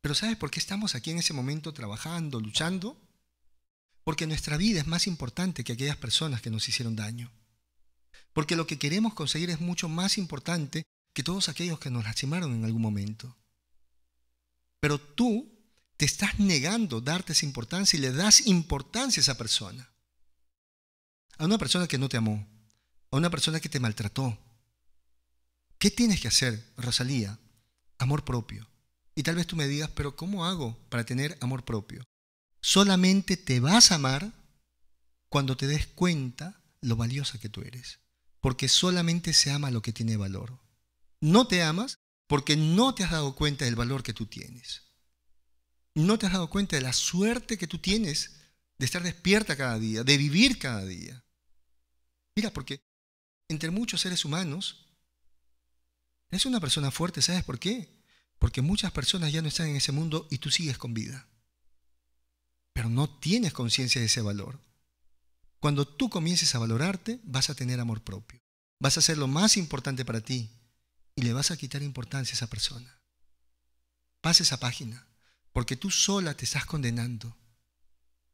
Pero ¿sabes por qué estamos aquí en ese momento trabajando, luchando? Porque nuestra vida es más importante que aquellas personas que nos hicieron daño. Porque lo que queremos conseguir es mucho más importante que todos aquellos que nos lastimaron en algún momento. Pero tú te estás negando darte esa importancia y le das importancia a esa persona. A una persona que no te amó, a una persona que te maltrató. ¿Qué tienes que hacer, Rosalía? Amor propio. Y tal vez tú me digas, pero ¿cómo hago para tener amor propio? Solamente te vas a amar cuando te des cuenta lo valiosa que tú eres. Porque solamente se ama lo que tiene valor. No te amas porque no te has dado cuenta del valor que tú tienes. No te has dado cuenta de la suerte que tú tienes de estar despierta cada día, de vivir cada día. Mira, porque entre muchos seres humanos, eres una persona fuerte, ¿sabes por qué? Porque muchas personas ya no están en ese mundo y tú sigues con vida. Pero no tienes conciencia de ese valor. Cuando tú comiences a valorarte, vas a tener amor propio. Vas a hacer lo más importante para ti y le vas a quitar importancia a esa persona. Pasa esa página, porque tú sola te estás condenando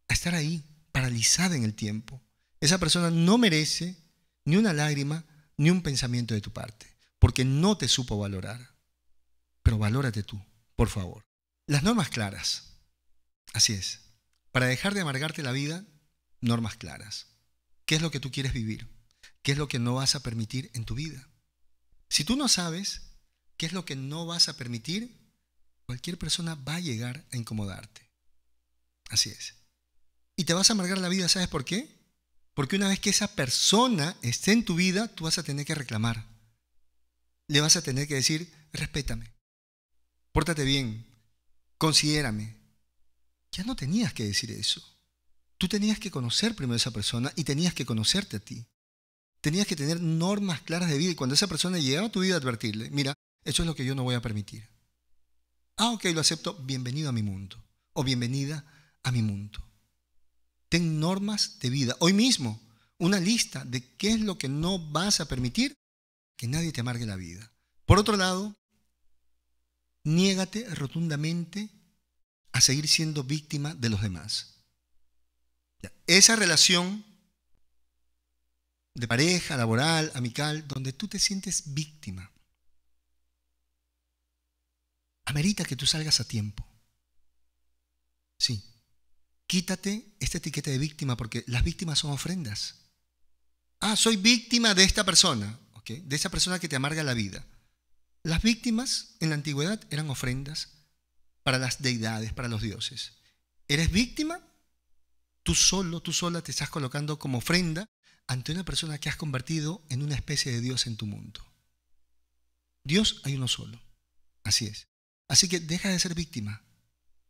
a estar ahí, paralizada en el tiempo. Esa persona no merece ni una lágrima, ni un pensamiento de tu parte, porque no te supo valorar. Pero valórate tú, por favor. Las normas claras. Así es. Para dejar de amargarte la vida, normas claras. ¿Qué es lo que tú quieres vivir? ¿Qué es lo que no vas a permitir en tu vida? Si tú no sabes qué es lo que no vas a permitir, cualquier persona va a llegar a incomodarte. Así es. Y te vas a amargar la vida, ¿sabes por qué? Porque una vez que esa persona esté en tu vida, tú vas a tener que reclamar. Le vas a tener que decir, respétame, pórtate bien, considérame. Ya no tenías que decir eso. Tú tenías que conocer primero a esa persona y tenías que conocerte a ti. tenías que tener normas claras de vida. Y cuando esa persona llegaba a tu vida, advertirle: mira, eso es lo que yo no voy a permitir. Ah, ok, lo acepto. Bienvenido a mi mundo. O bienvenida a mi mundo. Ten normas de vida. Hoy mismo, una lista de qué es lo que no vas a permitir. Que nadie te amargue la vida. Por otro lado, niégate rotundamente a seguir siendo víctima de los demás. Esa relación de pareja, laboral, amical, donde tú te sientes víctima, amerita que tú salgas a tiempo. Sí, quítate esta etiqueta de víctima, porque las víctimas son ofrendas. Ah, soy víctima de esta persona, ¿okay? De esa persona que te amarga la vida. Las víctimas en la antigüedad eran ofrendas para las deidades, para los dioses. ¿Eres víctima? Tú solo, tú sola te estás colocando como ofrenda ante una persona que has convertido en una especie de Dios en tu mundo. Dios hay uno solo. Así es. Así que deja de ser víctima.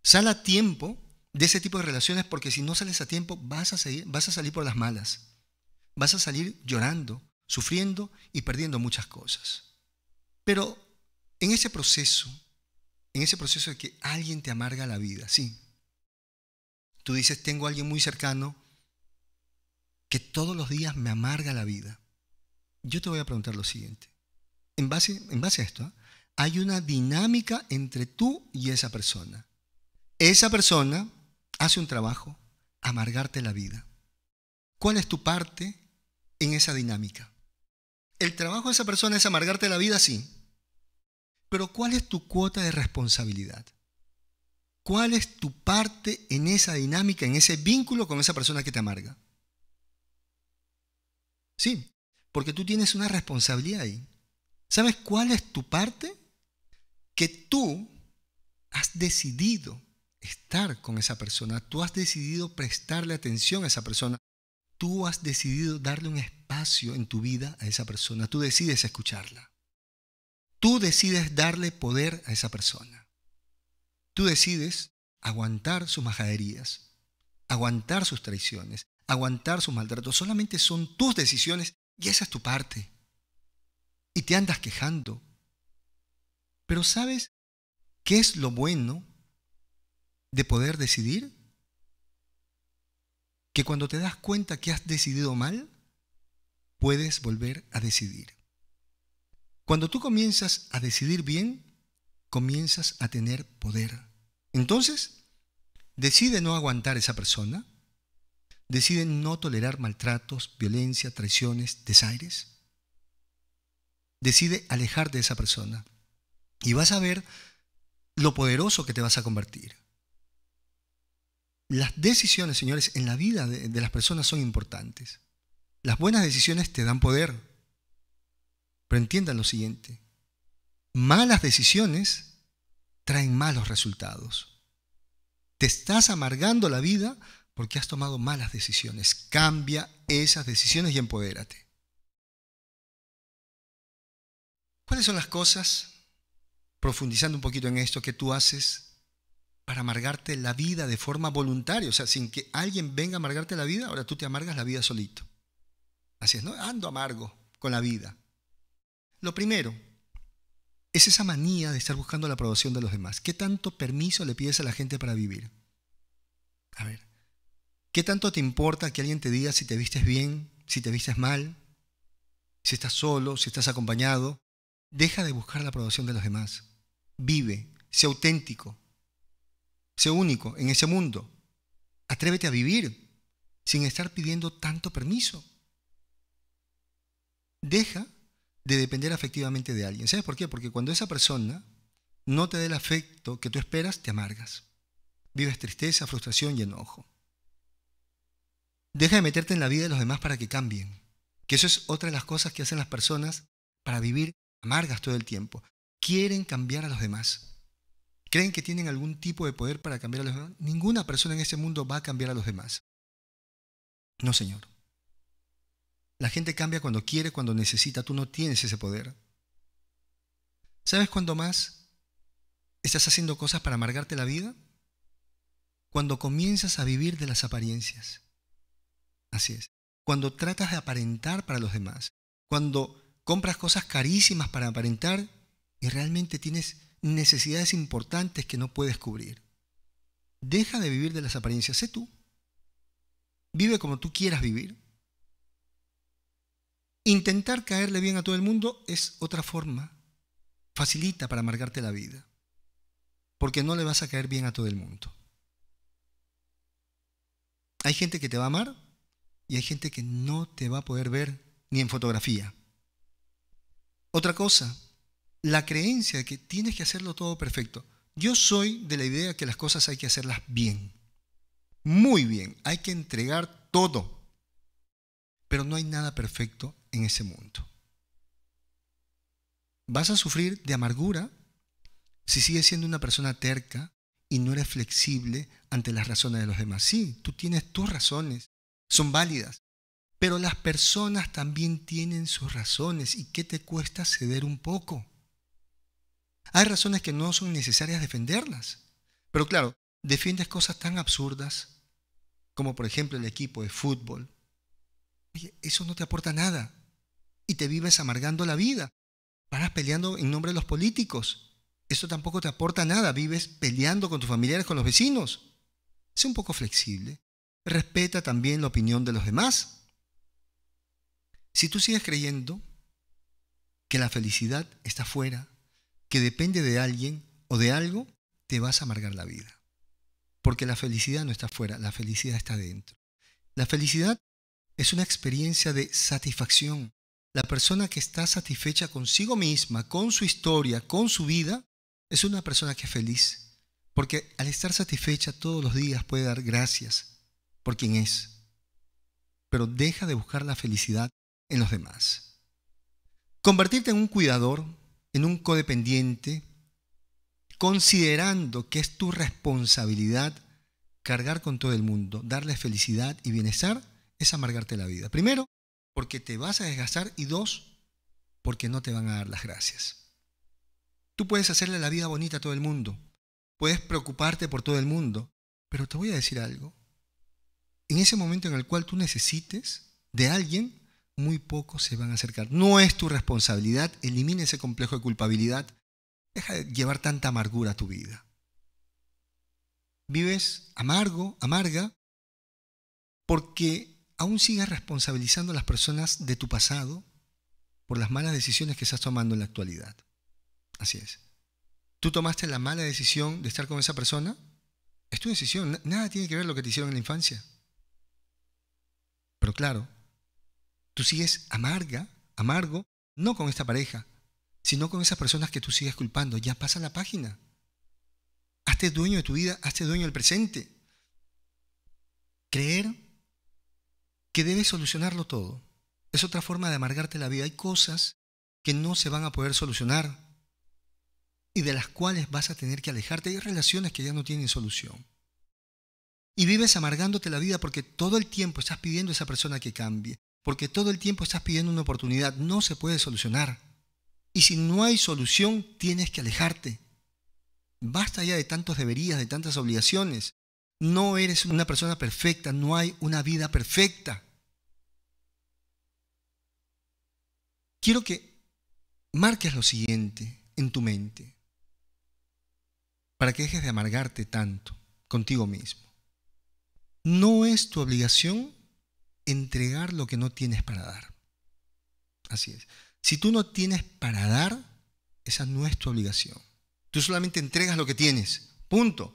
Sal a tiempo de ese tipo de relaciones, porque si no sales a tiempo vas a, seguir, vas a salir por las malas. Vas a salir llorando, sufriendo y perdiendo muchas cosas. Pero en ese proceso, en ese proceso de que alguien te amarga la vida, sí. Tú dices: tengo a alguien muy cercano que todos los días me amarga la vida. Yo te voy a preguntar lo siguiente. En base, en base a esto, ¿eh? Hay una dinámica entre tú y esa persona. Esa persona hace un trabajo, amargarte la vida. ¿Cuál es tu parte en esa dinámica? El trabajo de esa persona es amargarte la vida, sí. Pero ¿cuál es tu cuota de responsabilidad? ¿Cuál es tu parte en esa dinámica, en ese vínculo con esa persona que te amarga? Sí, porque tú tienes una responsabilidad ahí. ¿Sabes cuál es tu parte? Que tú has decidido estar con esa persona, tú has decidido prestarle atención a esa persona, tú has decidido darle un espacio en tu vida a esa persona, tú decides escucharla, tú decides darle poder a esa persona. Tú decides aguantar sus majaderías, aguantar sus traiciones, aguantar sus maltratos. Solamente son tus decisiones y esa es tu parte. Y te andas quejando. Pero ¿sabes qué es lo bueno de poder decidir? Que cuando te das cuenta que has decidido mal, puedes volver a decidir. Cuando tú comienzas a decidir bien, comienzas a tener poder. Entonces, decide no aguantar a esa persona, decide no tolerar maltratos, violencia, traiciones, desaires. Decide alejarte de esa persona y vas a ver lo poderoso que te vas a convertir. Las decisiones, señores, en la vida de, de las personas son importantes. Las buenas decisiones te dan poder. Pero entiendan lo siguiente. Malas decisiones traen malos resultados. Te estás amargando la vida porque has tomado malas decisiones. Cambia esas decisiones y empodérate. ¿Cuáles son las cosas, profundizando un poquito en esto, que tú haces para amargarte la vida de forma voluntaria? O sea, sin que alguien venga a amargarte la vida, ahora tú te amargas la vida solito. Así es, ¿no? Ando amargo con la vida. Lo primero es esa manía de estar buscando la aprobación de los demás. ¿Qué tanto permiso le pides a la gente para vivir? A ver, ¿qué tanto te importa que alguien te diga si te vistes bien, si te vistes mal, si estás solo, si estás acompañado? Deja de buscar la aprobación de los demás. Vive, sé auténtico, sé único en ese mundo. Atrévete a vivir sin estar pidiendo tanto permiso. Deja de depender afectivamente de alguien. ¿Sabes por qué? Porque cuando esa persona no te dé el afecto que tú esperas, te amargas. Vives tristeza, frustración y enojo. Deja de meterte en la vida de los demás para que cambien. Que eso es otra de las cosas que hacen las personas para vivir amargas todo el tiempo. Quieren cambiar a los demás. Creen que tienen algún tipo de poder para cambiar a los demás. Ninguna persona en este mundo va a cambiar a los demás. No, señor. La gente cambia cuando quiere, cuando necesita. Tú no tienes ese poder. ¿Sabes cuándo más estás haciendo cosas para amargarte la vida? Cuando comienzas a vivir de las apariencias. Así es. cuando tratas de aparentar para los demás, cuando compras cosas carísimas para aparentar y realmente tienes necesidades importantes que no puedes cubrir. Deja de vivir de las apariencias, sé tú. Vive como tú quieras vivir. Intentar caerle bien a todo el mundo es otra forma facilita para amargarte la vida, porque no le vas a caer bien a todo el mundo. Hay gente que te va a amar y hay gente que no te va a poder ver ni en fotografía. Otra cosa, la creencia de que tienes que hacerlo todo perfecto. Yo soy de la idea que las cosas hay que hacerlas bien, muy bien, hay que entregar todo, pero no hay nada perfecto en ese mundo. Vas a sufrir de amargura si sigues siendo una persona terca y no eres flexible ante las razones de los demás. Sí, tú tienes tus razones, son válidas, pero las personas también tienen sus razones. ¿Y qué te cuesta ceder un poco? Hay razones que no son necesarias defenderlas, pero claro, defiendes cosas tan absurdas como por ejemplo el equipo de fútbol. Oye, eso no te aporta nada y te vives amargando la vida. Paras peleando en nombre de los políticos. Eso tampoco te aporta nada. Vives peleando con tus familiares, con los vecinos. Sé un poco flexible. Respeta también la opinión de los demás. Si tú sigues creyendo que la felicidad está fuera, que depende de alguien o de algo, te vas a amargar la vida. Porque la felicidad no está fuera, la felicidad está dentro. La felicidad es una experiencia de satisfacción. La persona que está satisfecha consigo misma, con su historia, con su vida, es una persona que es feliz. Porque al estar satisfecha todos los días puede dar gracias por quien es. Pero deja de buscar la felicidad en los demás. Convertirte en un cuidador, en un codependiente, considerando que es tu responsabilidad cargar con todo el mundo, darle felicidad y bienestar, es amargarte la vida. Primero, porque te vas a desgastar, y dos, porque no te van a dar las gracias. Tú puedes hacerle la vida bonita a todo el mundo, puedes preocuparte por todo el mundo, pero te voy a decir algo. En ese momento en el cual tú necesites de alguien, muy pocos se van a acercar. No es tu responsabilidad, elimina ese complejo de culpabilidad, deja de llevar tanta amargura a tu vida. Vives amargo, amarga, porque aún sigues responsabilizando a las personas de tu pasado por las malas decisiones que estás tomando en la actualidad. Así es. Tú tomaste la mala decisión de estar con esa persona, es tu decisión, nada tiene que ver lo que te hicieron en la infancia. Pero claro, tú sigues amarga, amargo, no con esta pareja, sino con esas personas que tú sigues culpando. Ya pasa la página. Hazte dueño de tu vida, hazte dueño del presente. Creer que debes solucionarlo todo es otra forma de amargarte la vida. Hay cosas que no se van a poder solucionar y de las cuales vas a tener que alejarte. Hay relaciones que ya no tienen solución. Y vives amargándote la vida porque todo el tiempo estás pidiendo a esa persona que cambie, porque todo el tiempo estás pidiendo una oportunidad. No se puede solucionar. Y si no hay solución, tienes que alejarte. Basta ya de tantos deberías, de tantas obligaciones. No eres una persona perfecta, no hay una vida perfecta. Quiero que marques lo siguiente en tu mente para que dejes de amargarte tanto contigo mismo. No es tu obligación entregar lo que no tienes para dar. Así es. Si tú no tienes para dar, esa no es tu obligación. Tú solamente entregas lo que tienes. Punto.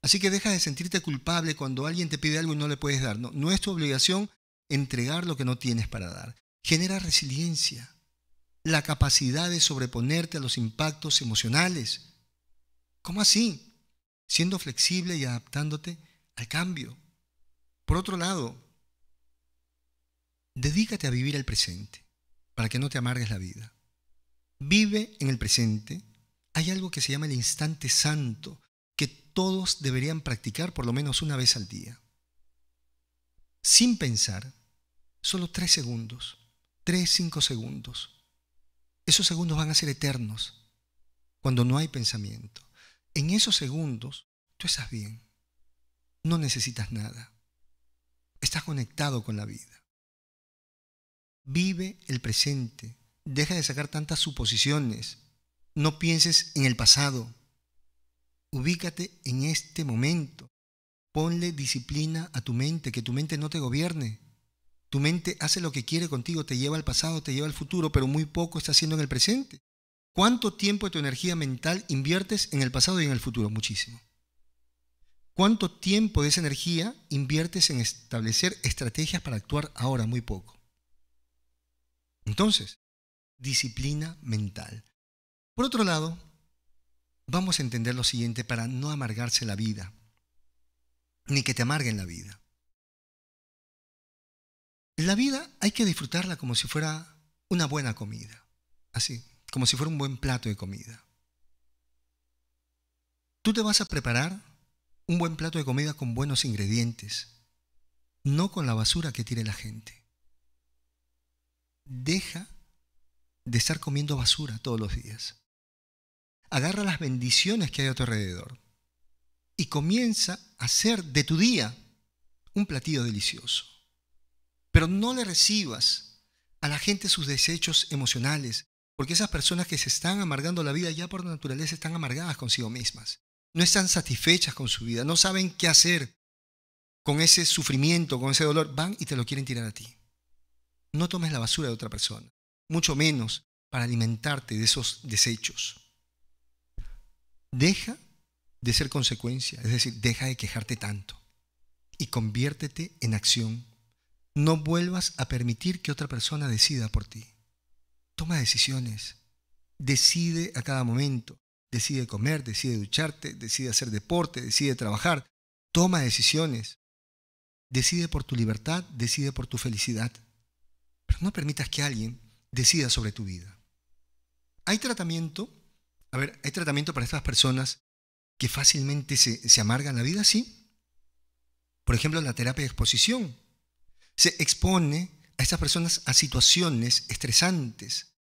Así que deja de sentirte culpable cuando alguien te pide algo y no le puedes dar. No, no es tu obligación entregar lo que no tienes para dar. Genera resiliencia, la capacidad de sobreponerte a los impactos emocionales. ¿Cómo así? Siendo flexible y adaptándote al cambio. Por otro lado, dedícate a vivir el presente para que no te amargues la vida. Vive en el presente. Hay algo que se llama el instante santo, que todos deberían practicar por lo menos una vez al día. Sin pensar, solo tres segundos, tres, cinco segundos. Esos segundos van a ser eternos cuando no hay pensamiento. En esos segundos tú estás bien, no necesitas nada. estás conectado con la vida. Vive el presente. Deja de sacar tantas suposiciones. No pienses en el pasado. Ubícate en este momento. Ponle disciplina a tu mente, que tu mente no te gobierne. Tu mente hace lo que quiere contigo, te lleva al pasado, te lleva al futuro, pero muy poco está haciendo en el presente. ¿Cuánto tiempo de tu energía mental inviertes en el pasado y en el futuro? Muchísimo. ¿Cuánto tiempo de esa energía inviertes en establecer estrategias para actuar ahora? Muy poco. Entonces, disciplina mental. Por otro lado, vamos a entender lo siguiente para no amargarse la vida, ni que te amarguen la vida. La vida hay que disfrutarla como si fuera una buena comida, así, como si fuera un buen plato de comida. Tú te vas a preparar un buen plato de comida con buenos ingredientes, no con la basura que tire la gente. Deja de estar comiendo basura todos los días. Agarra las bendiciones que hay a tu alrededor y comienza a hacer de tu día un platillo delicioso. Pero no le recibas a la gente sus desechos emocionales, porque esas personas que se están amargando la vida ya por naturaleza están amargadas consigo mismas. No están satisfechas con su vida, no saben qué hacer con ese sufrimiento, con ese dolor. Van y te lo quieren tirar a ti. No tomes la basura de otra persona, mucho menos para alimentarte de esos desechos. Deja de ser consecuencia, es decir, deja de quejarte tanto y conviértete en acción. No vuelvas a permitir que otra persona decida por ti. Toma decisiones, decide a cada momento, decide comer, decide ducharte, decide hacer deporte, decide trabajar. Toma decisiones, decide por tu libertad, decide por tu felicidad. Pero no permitas que alguien decida sobre tu vida. Hay tratamiento, a ver, hay tratamiento para estas personas que fácilmente se, se amargan la vida, sí. Por ejemplo, la terapia de exposición. Se expone a estas personas a situaciones estresantes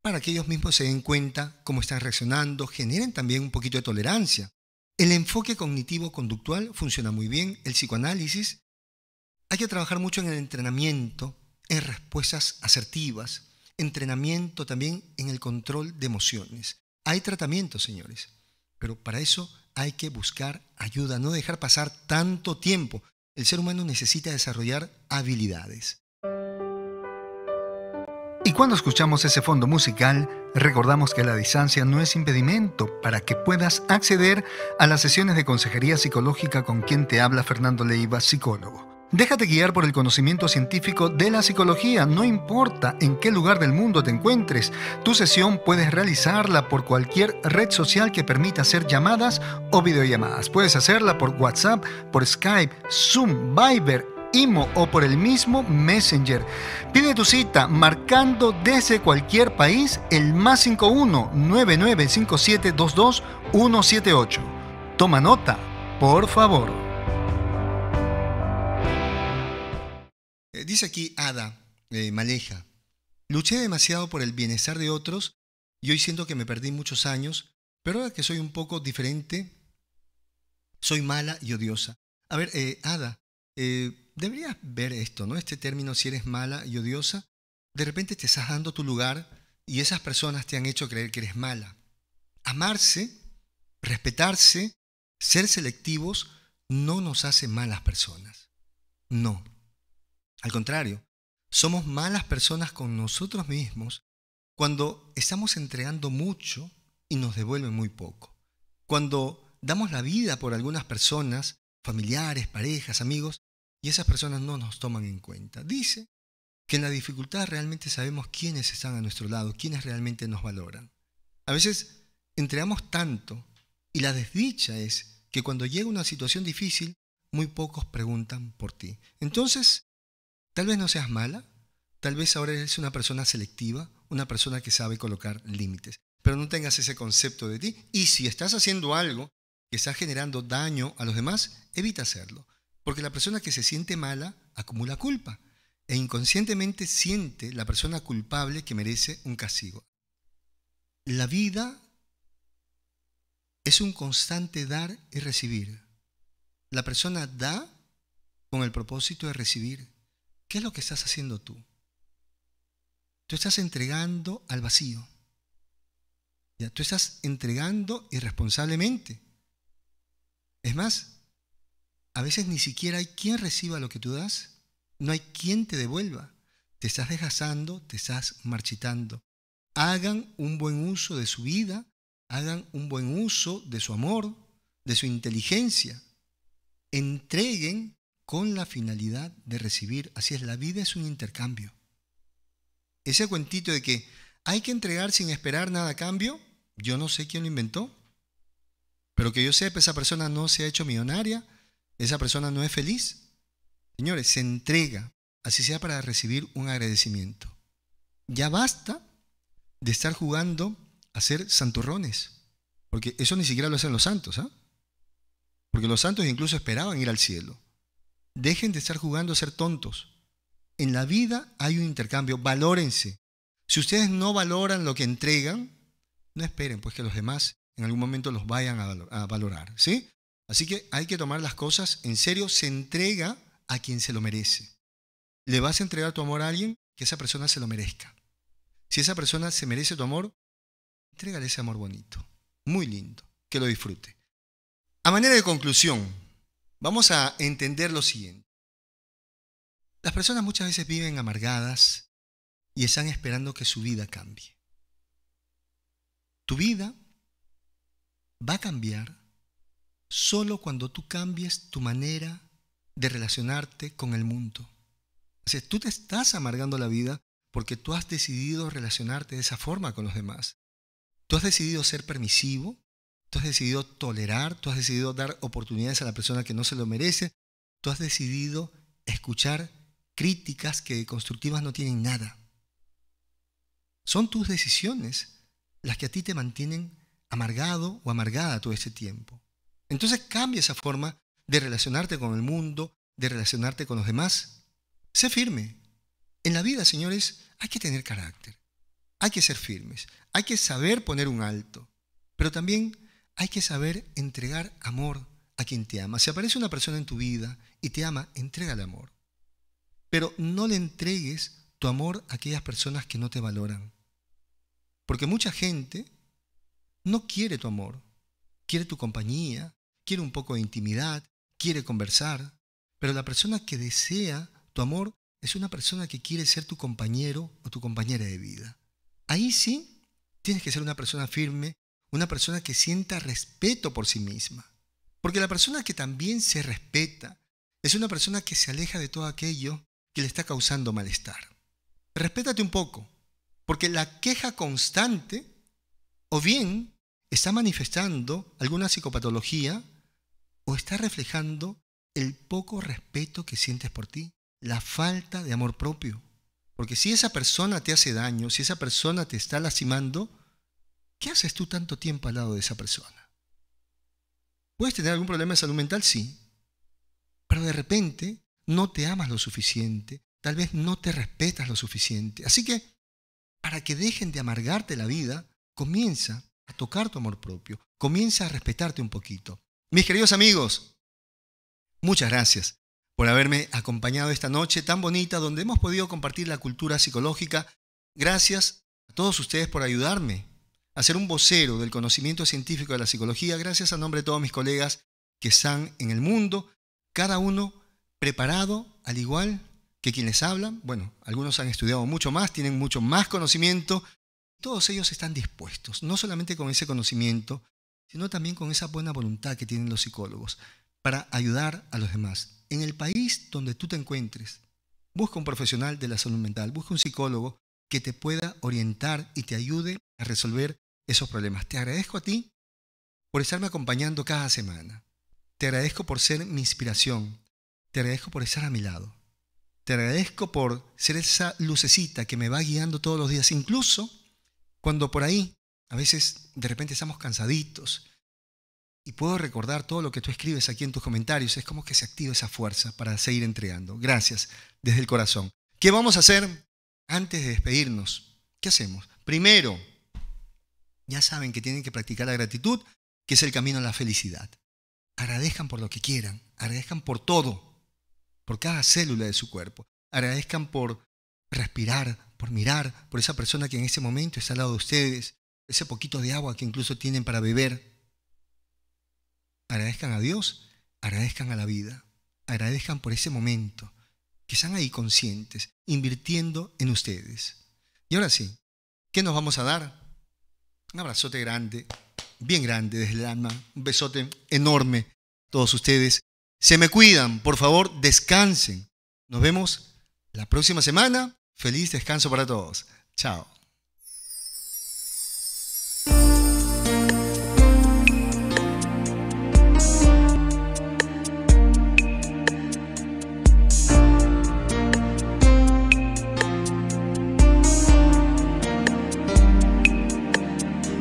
para que ellos mismos se den cuenta cómo están reaccionando, generen también un poquito de tolerancia. El enfoque cognitivo-conductual funciona muy bien, el psicoanálisis. Hay que trabajar mucho en el entrenamiento, en respuestas asertivas, entrenamiento también en el control de emociones. Hay tratamiento, señores, pero para eso hay que buscar ayuda, no dejar pasar tanto tiempo. El ser humano necesita desarrollar habilidades. Y cuando escuchamos ese fondo musical, recordamos que la distancia no es impedimento para que puedas acceder a las sesiones de consejería psicológica con quien te habla Fernando Leiva, psicólogo. Déjate guiar por el conocimiento científico de la psicología, no importa en qué lugar del mundo te encuentres. Tu sesión puedes realizarla por cualquier red social que permita hacer llamadas o videollamadas. Puedes hacerla por WhatsApp, por Skype, Zoom, Viber, Imo o por el mismo Messenger. Pide tu cita marcando desde cualquier país el más cinco uno, nueve nueve cinco siete, dos dos uno siete ocho. Toma nota, por favor. Dice aquí Ada eh, Maleja: luché demasiado por el bienestar de otros y hoy siento que me perdí muchos años, pero ahora que soy un poco diferente, soy mala y odiosa. A ver, eh, Ada, eh, deberías ver esto, ¿no? Este término, si eres mala y odiosa, de repente te estás dando tu lugar y esas personas te han hecho creer que eres mala. Amarse, respetarse, ser selectivos no nos hace malas personas. No. Al contrario, somos malas personas con nosotros mismos cuando estamos entregando mucho y nos devuelven muy poco. Cuando damos la vida por algunas personas, familiares, parejas, amigos, y esas personas no nos toman en cuenta. Dice que en la dificultad realmente sabemos quiénes están a nuestro lado, quiénes realmente nos valoran. A veces entregamos tanto y la desdicha es que cuando llega una situación difícil, muy pocos preguntan por ti. Entonces, tal vez no seas mala, tal vez ahora eres una persona selectiva, una persona que sabe colocar límites, pero no tengas ese concepto de ti. Y si estás haciendo algo que está generando daño a los demás, evita hacerlo, porque la persona que se siente mala acumula culpa e inconscientemente siente la persona culpable que merece un castigo. La vida es un constante dar y recibir. La persona da con el propósito de recibir. ¿Qué es lo que estás haciendo tú? Tú estás entregando al vacío. Ya, tú estás entregando irresponsablemente. Es más, a veces ni siquiera hay quien reciba lo que tú das. No hay quien te devuelva. Te estás desgastando, te estás marchitando. Hagan un buen uso de su vida, hagan un buen uso de su amor, de su inteligencia. Entreguen con la finalidad de recibir. Así es, la vida es un intercambio. Ese cuentito de que hay que entregar sin esperar nada a cambio, yo no sé quién lo inventó, pero que yo sepa, esa persona no se ha hecho millonaria, esa persona no es feliz. Señores, se entrega, así sea para recibir un agradecimiento. Ya basta de estar jugando a ser santurrones, porque eso ni siquiera lo hacen los santos, ¿ah? ¿eh? Porque los santos incluso esperaban ir al cielo. Dejen de estar jugando a ser tontos. En la vida hay un intercambio, valórense. Si ustedes no valoran lo que entregan, no esperen pues que los demás en algún momento los vayan a, valor, a valorar, ¿sí? Así que hay que tomar las cosas en serio, se entrega a quien se lo merece. Le vas a entregar tu amor a alguien, que esa persona se lo merezca. Si esa persona se merece tu amor, entrégale ese amor bonito, muy lindo, que lo disfrute. A manera de conclusión, vamos a entender lo siguiente. Las personas muchas veces viven amargadas y están esperando que su vida cambie. Tu vida va a cambiar solo cuando tú cambies tu manera de relacionarte con el mundo. O sea, tú te estás amargando la vida porque tú has decidido relacionarte de esa forma con los demás. Tú has decidido ser permisivo, tú has decidido tolerar, tú has decidido dar oportunidades a la persona que no se lo merece, tú has decidido escuchar críticas que constructivas no tienen nada. Son tus decisiones las que a ti te mantienen amargado o amargada todo este tiempo. Entonces cambia esa forma de relacionarte con el mundo, de relacionarte con los demás. Sé firme. En la vida, señores, hay que tener carácter. Hay que ser firmes. Hay que saber poner un alto. Pero también hay que saber entregar amor a quien te ama. Si aparece una persona en tu vida y te ama, entrégale amor. Pero no le entregues tu amor a aquellas personas que no te valoran. Porque mucha gente no quiere tu amor. Quiere tu compañía, quiere un poco de intimidad, quiere conversar. Pero la persona que desea tu amor es una persona que quiere ser tu compañero o tu compañera de vida. Ahí sí tienes que ser una persona firme, una persona que sienta respeto por sí misma. Porque la persona que también se respeta es una persona que se aleja de todo aquello que le está causando malestar. Respétate un poco, porque la queja constante o bien está manifestando alguna psicopatología o está reflejando el poco respeto que sientes por ti. La falta de amor propio. Porque si esa persona te hace daño, si esa persona te está lastimando, ¿qué haces tú tanto tiempo al lado de esa persona? ¿Puedes tener algún problema de salud mental? Sí. Pero de repente no te amas lo suficiente, tal vez no te respetas lo suficiente. Así que, para que dejen de amargarte la vida, comienza a tocar tu amor propio, comienza a respetarte un poquito. Mis queridos amigos, muchas gracias por haberme acompañado esta noche tan bonita donde hemos podido compartir la cultura psicológica. Gracias a todos ustedes por ayudarme a ser un vocero del conocimiento científico de la psicología. Gracias a nombre de todos mis colegas que están en el mundo, cada uno preparado al igual que quien les habla. Bueno, algunos han estudiado mucho más, tienen mucho más conocimiento. Todos ellos están dispuestos, no solamente con ese conocimiento, sino también con esa buena voluntad que tienen los psicólogos para ayudar a los demás. En el país donde tú te encuentres, busca un profesional de la salud mental, busca un psicólogo que te pueda orientar y te ayude a resolver esos problemas. Te agradezco a ti por estarme acompañando cada semana. Te agradezco por ser mi inspiración. Te agradezco por estar a mi lado. Te agradezco por ser esa lucecita que me va guiando todos los días, incluso cuando por ahí, a veces, de repente estamos cansaditos. Y puedo recordar todo lo que tú escribes aquí en tus comentarios. Es como que se activa esa fuerza para seguir entregando. Gracias, desde el corazón. ¿Qué vamos a hacer antes de despedirnos? ¿Qué hacemos? Primero, ya saben que tienen que practicar la gratitud, que es el camino a la felicidad. Agradezcan por lo que quieran, agradezcan por todo. por cada célula de su cuerpo. Agradezcan por respirar, por mirar, por esa persona que en ese momento está al lado de ustedes, ese poquito de agua que incluso tienen para beber. Agradezcan a Dios, agradezcan a la vida, agradezcan por ese momento, que están ahí conscientes, invirtiendo en ustedes. Y ahora sí, ¿qué nos vamos a dar? Un abrazote grande, bien grande desde el alma, un besote enorme a todos ustedes. Se me cuidan, por favor, descansen. Nos vemos la próxima semana. Feliz descanso para todos. Chao.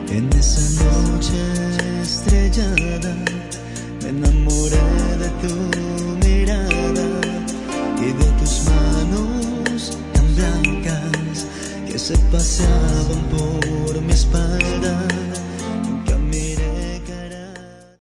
En esa noche estrellada me enamoré de tu mirada y de tus manos tan blancas que se paseaban por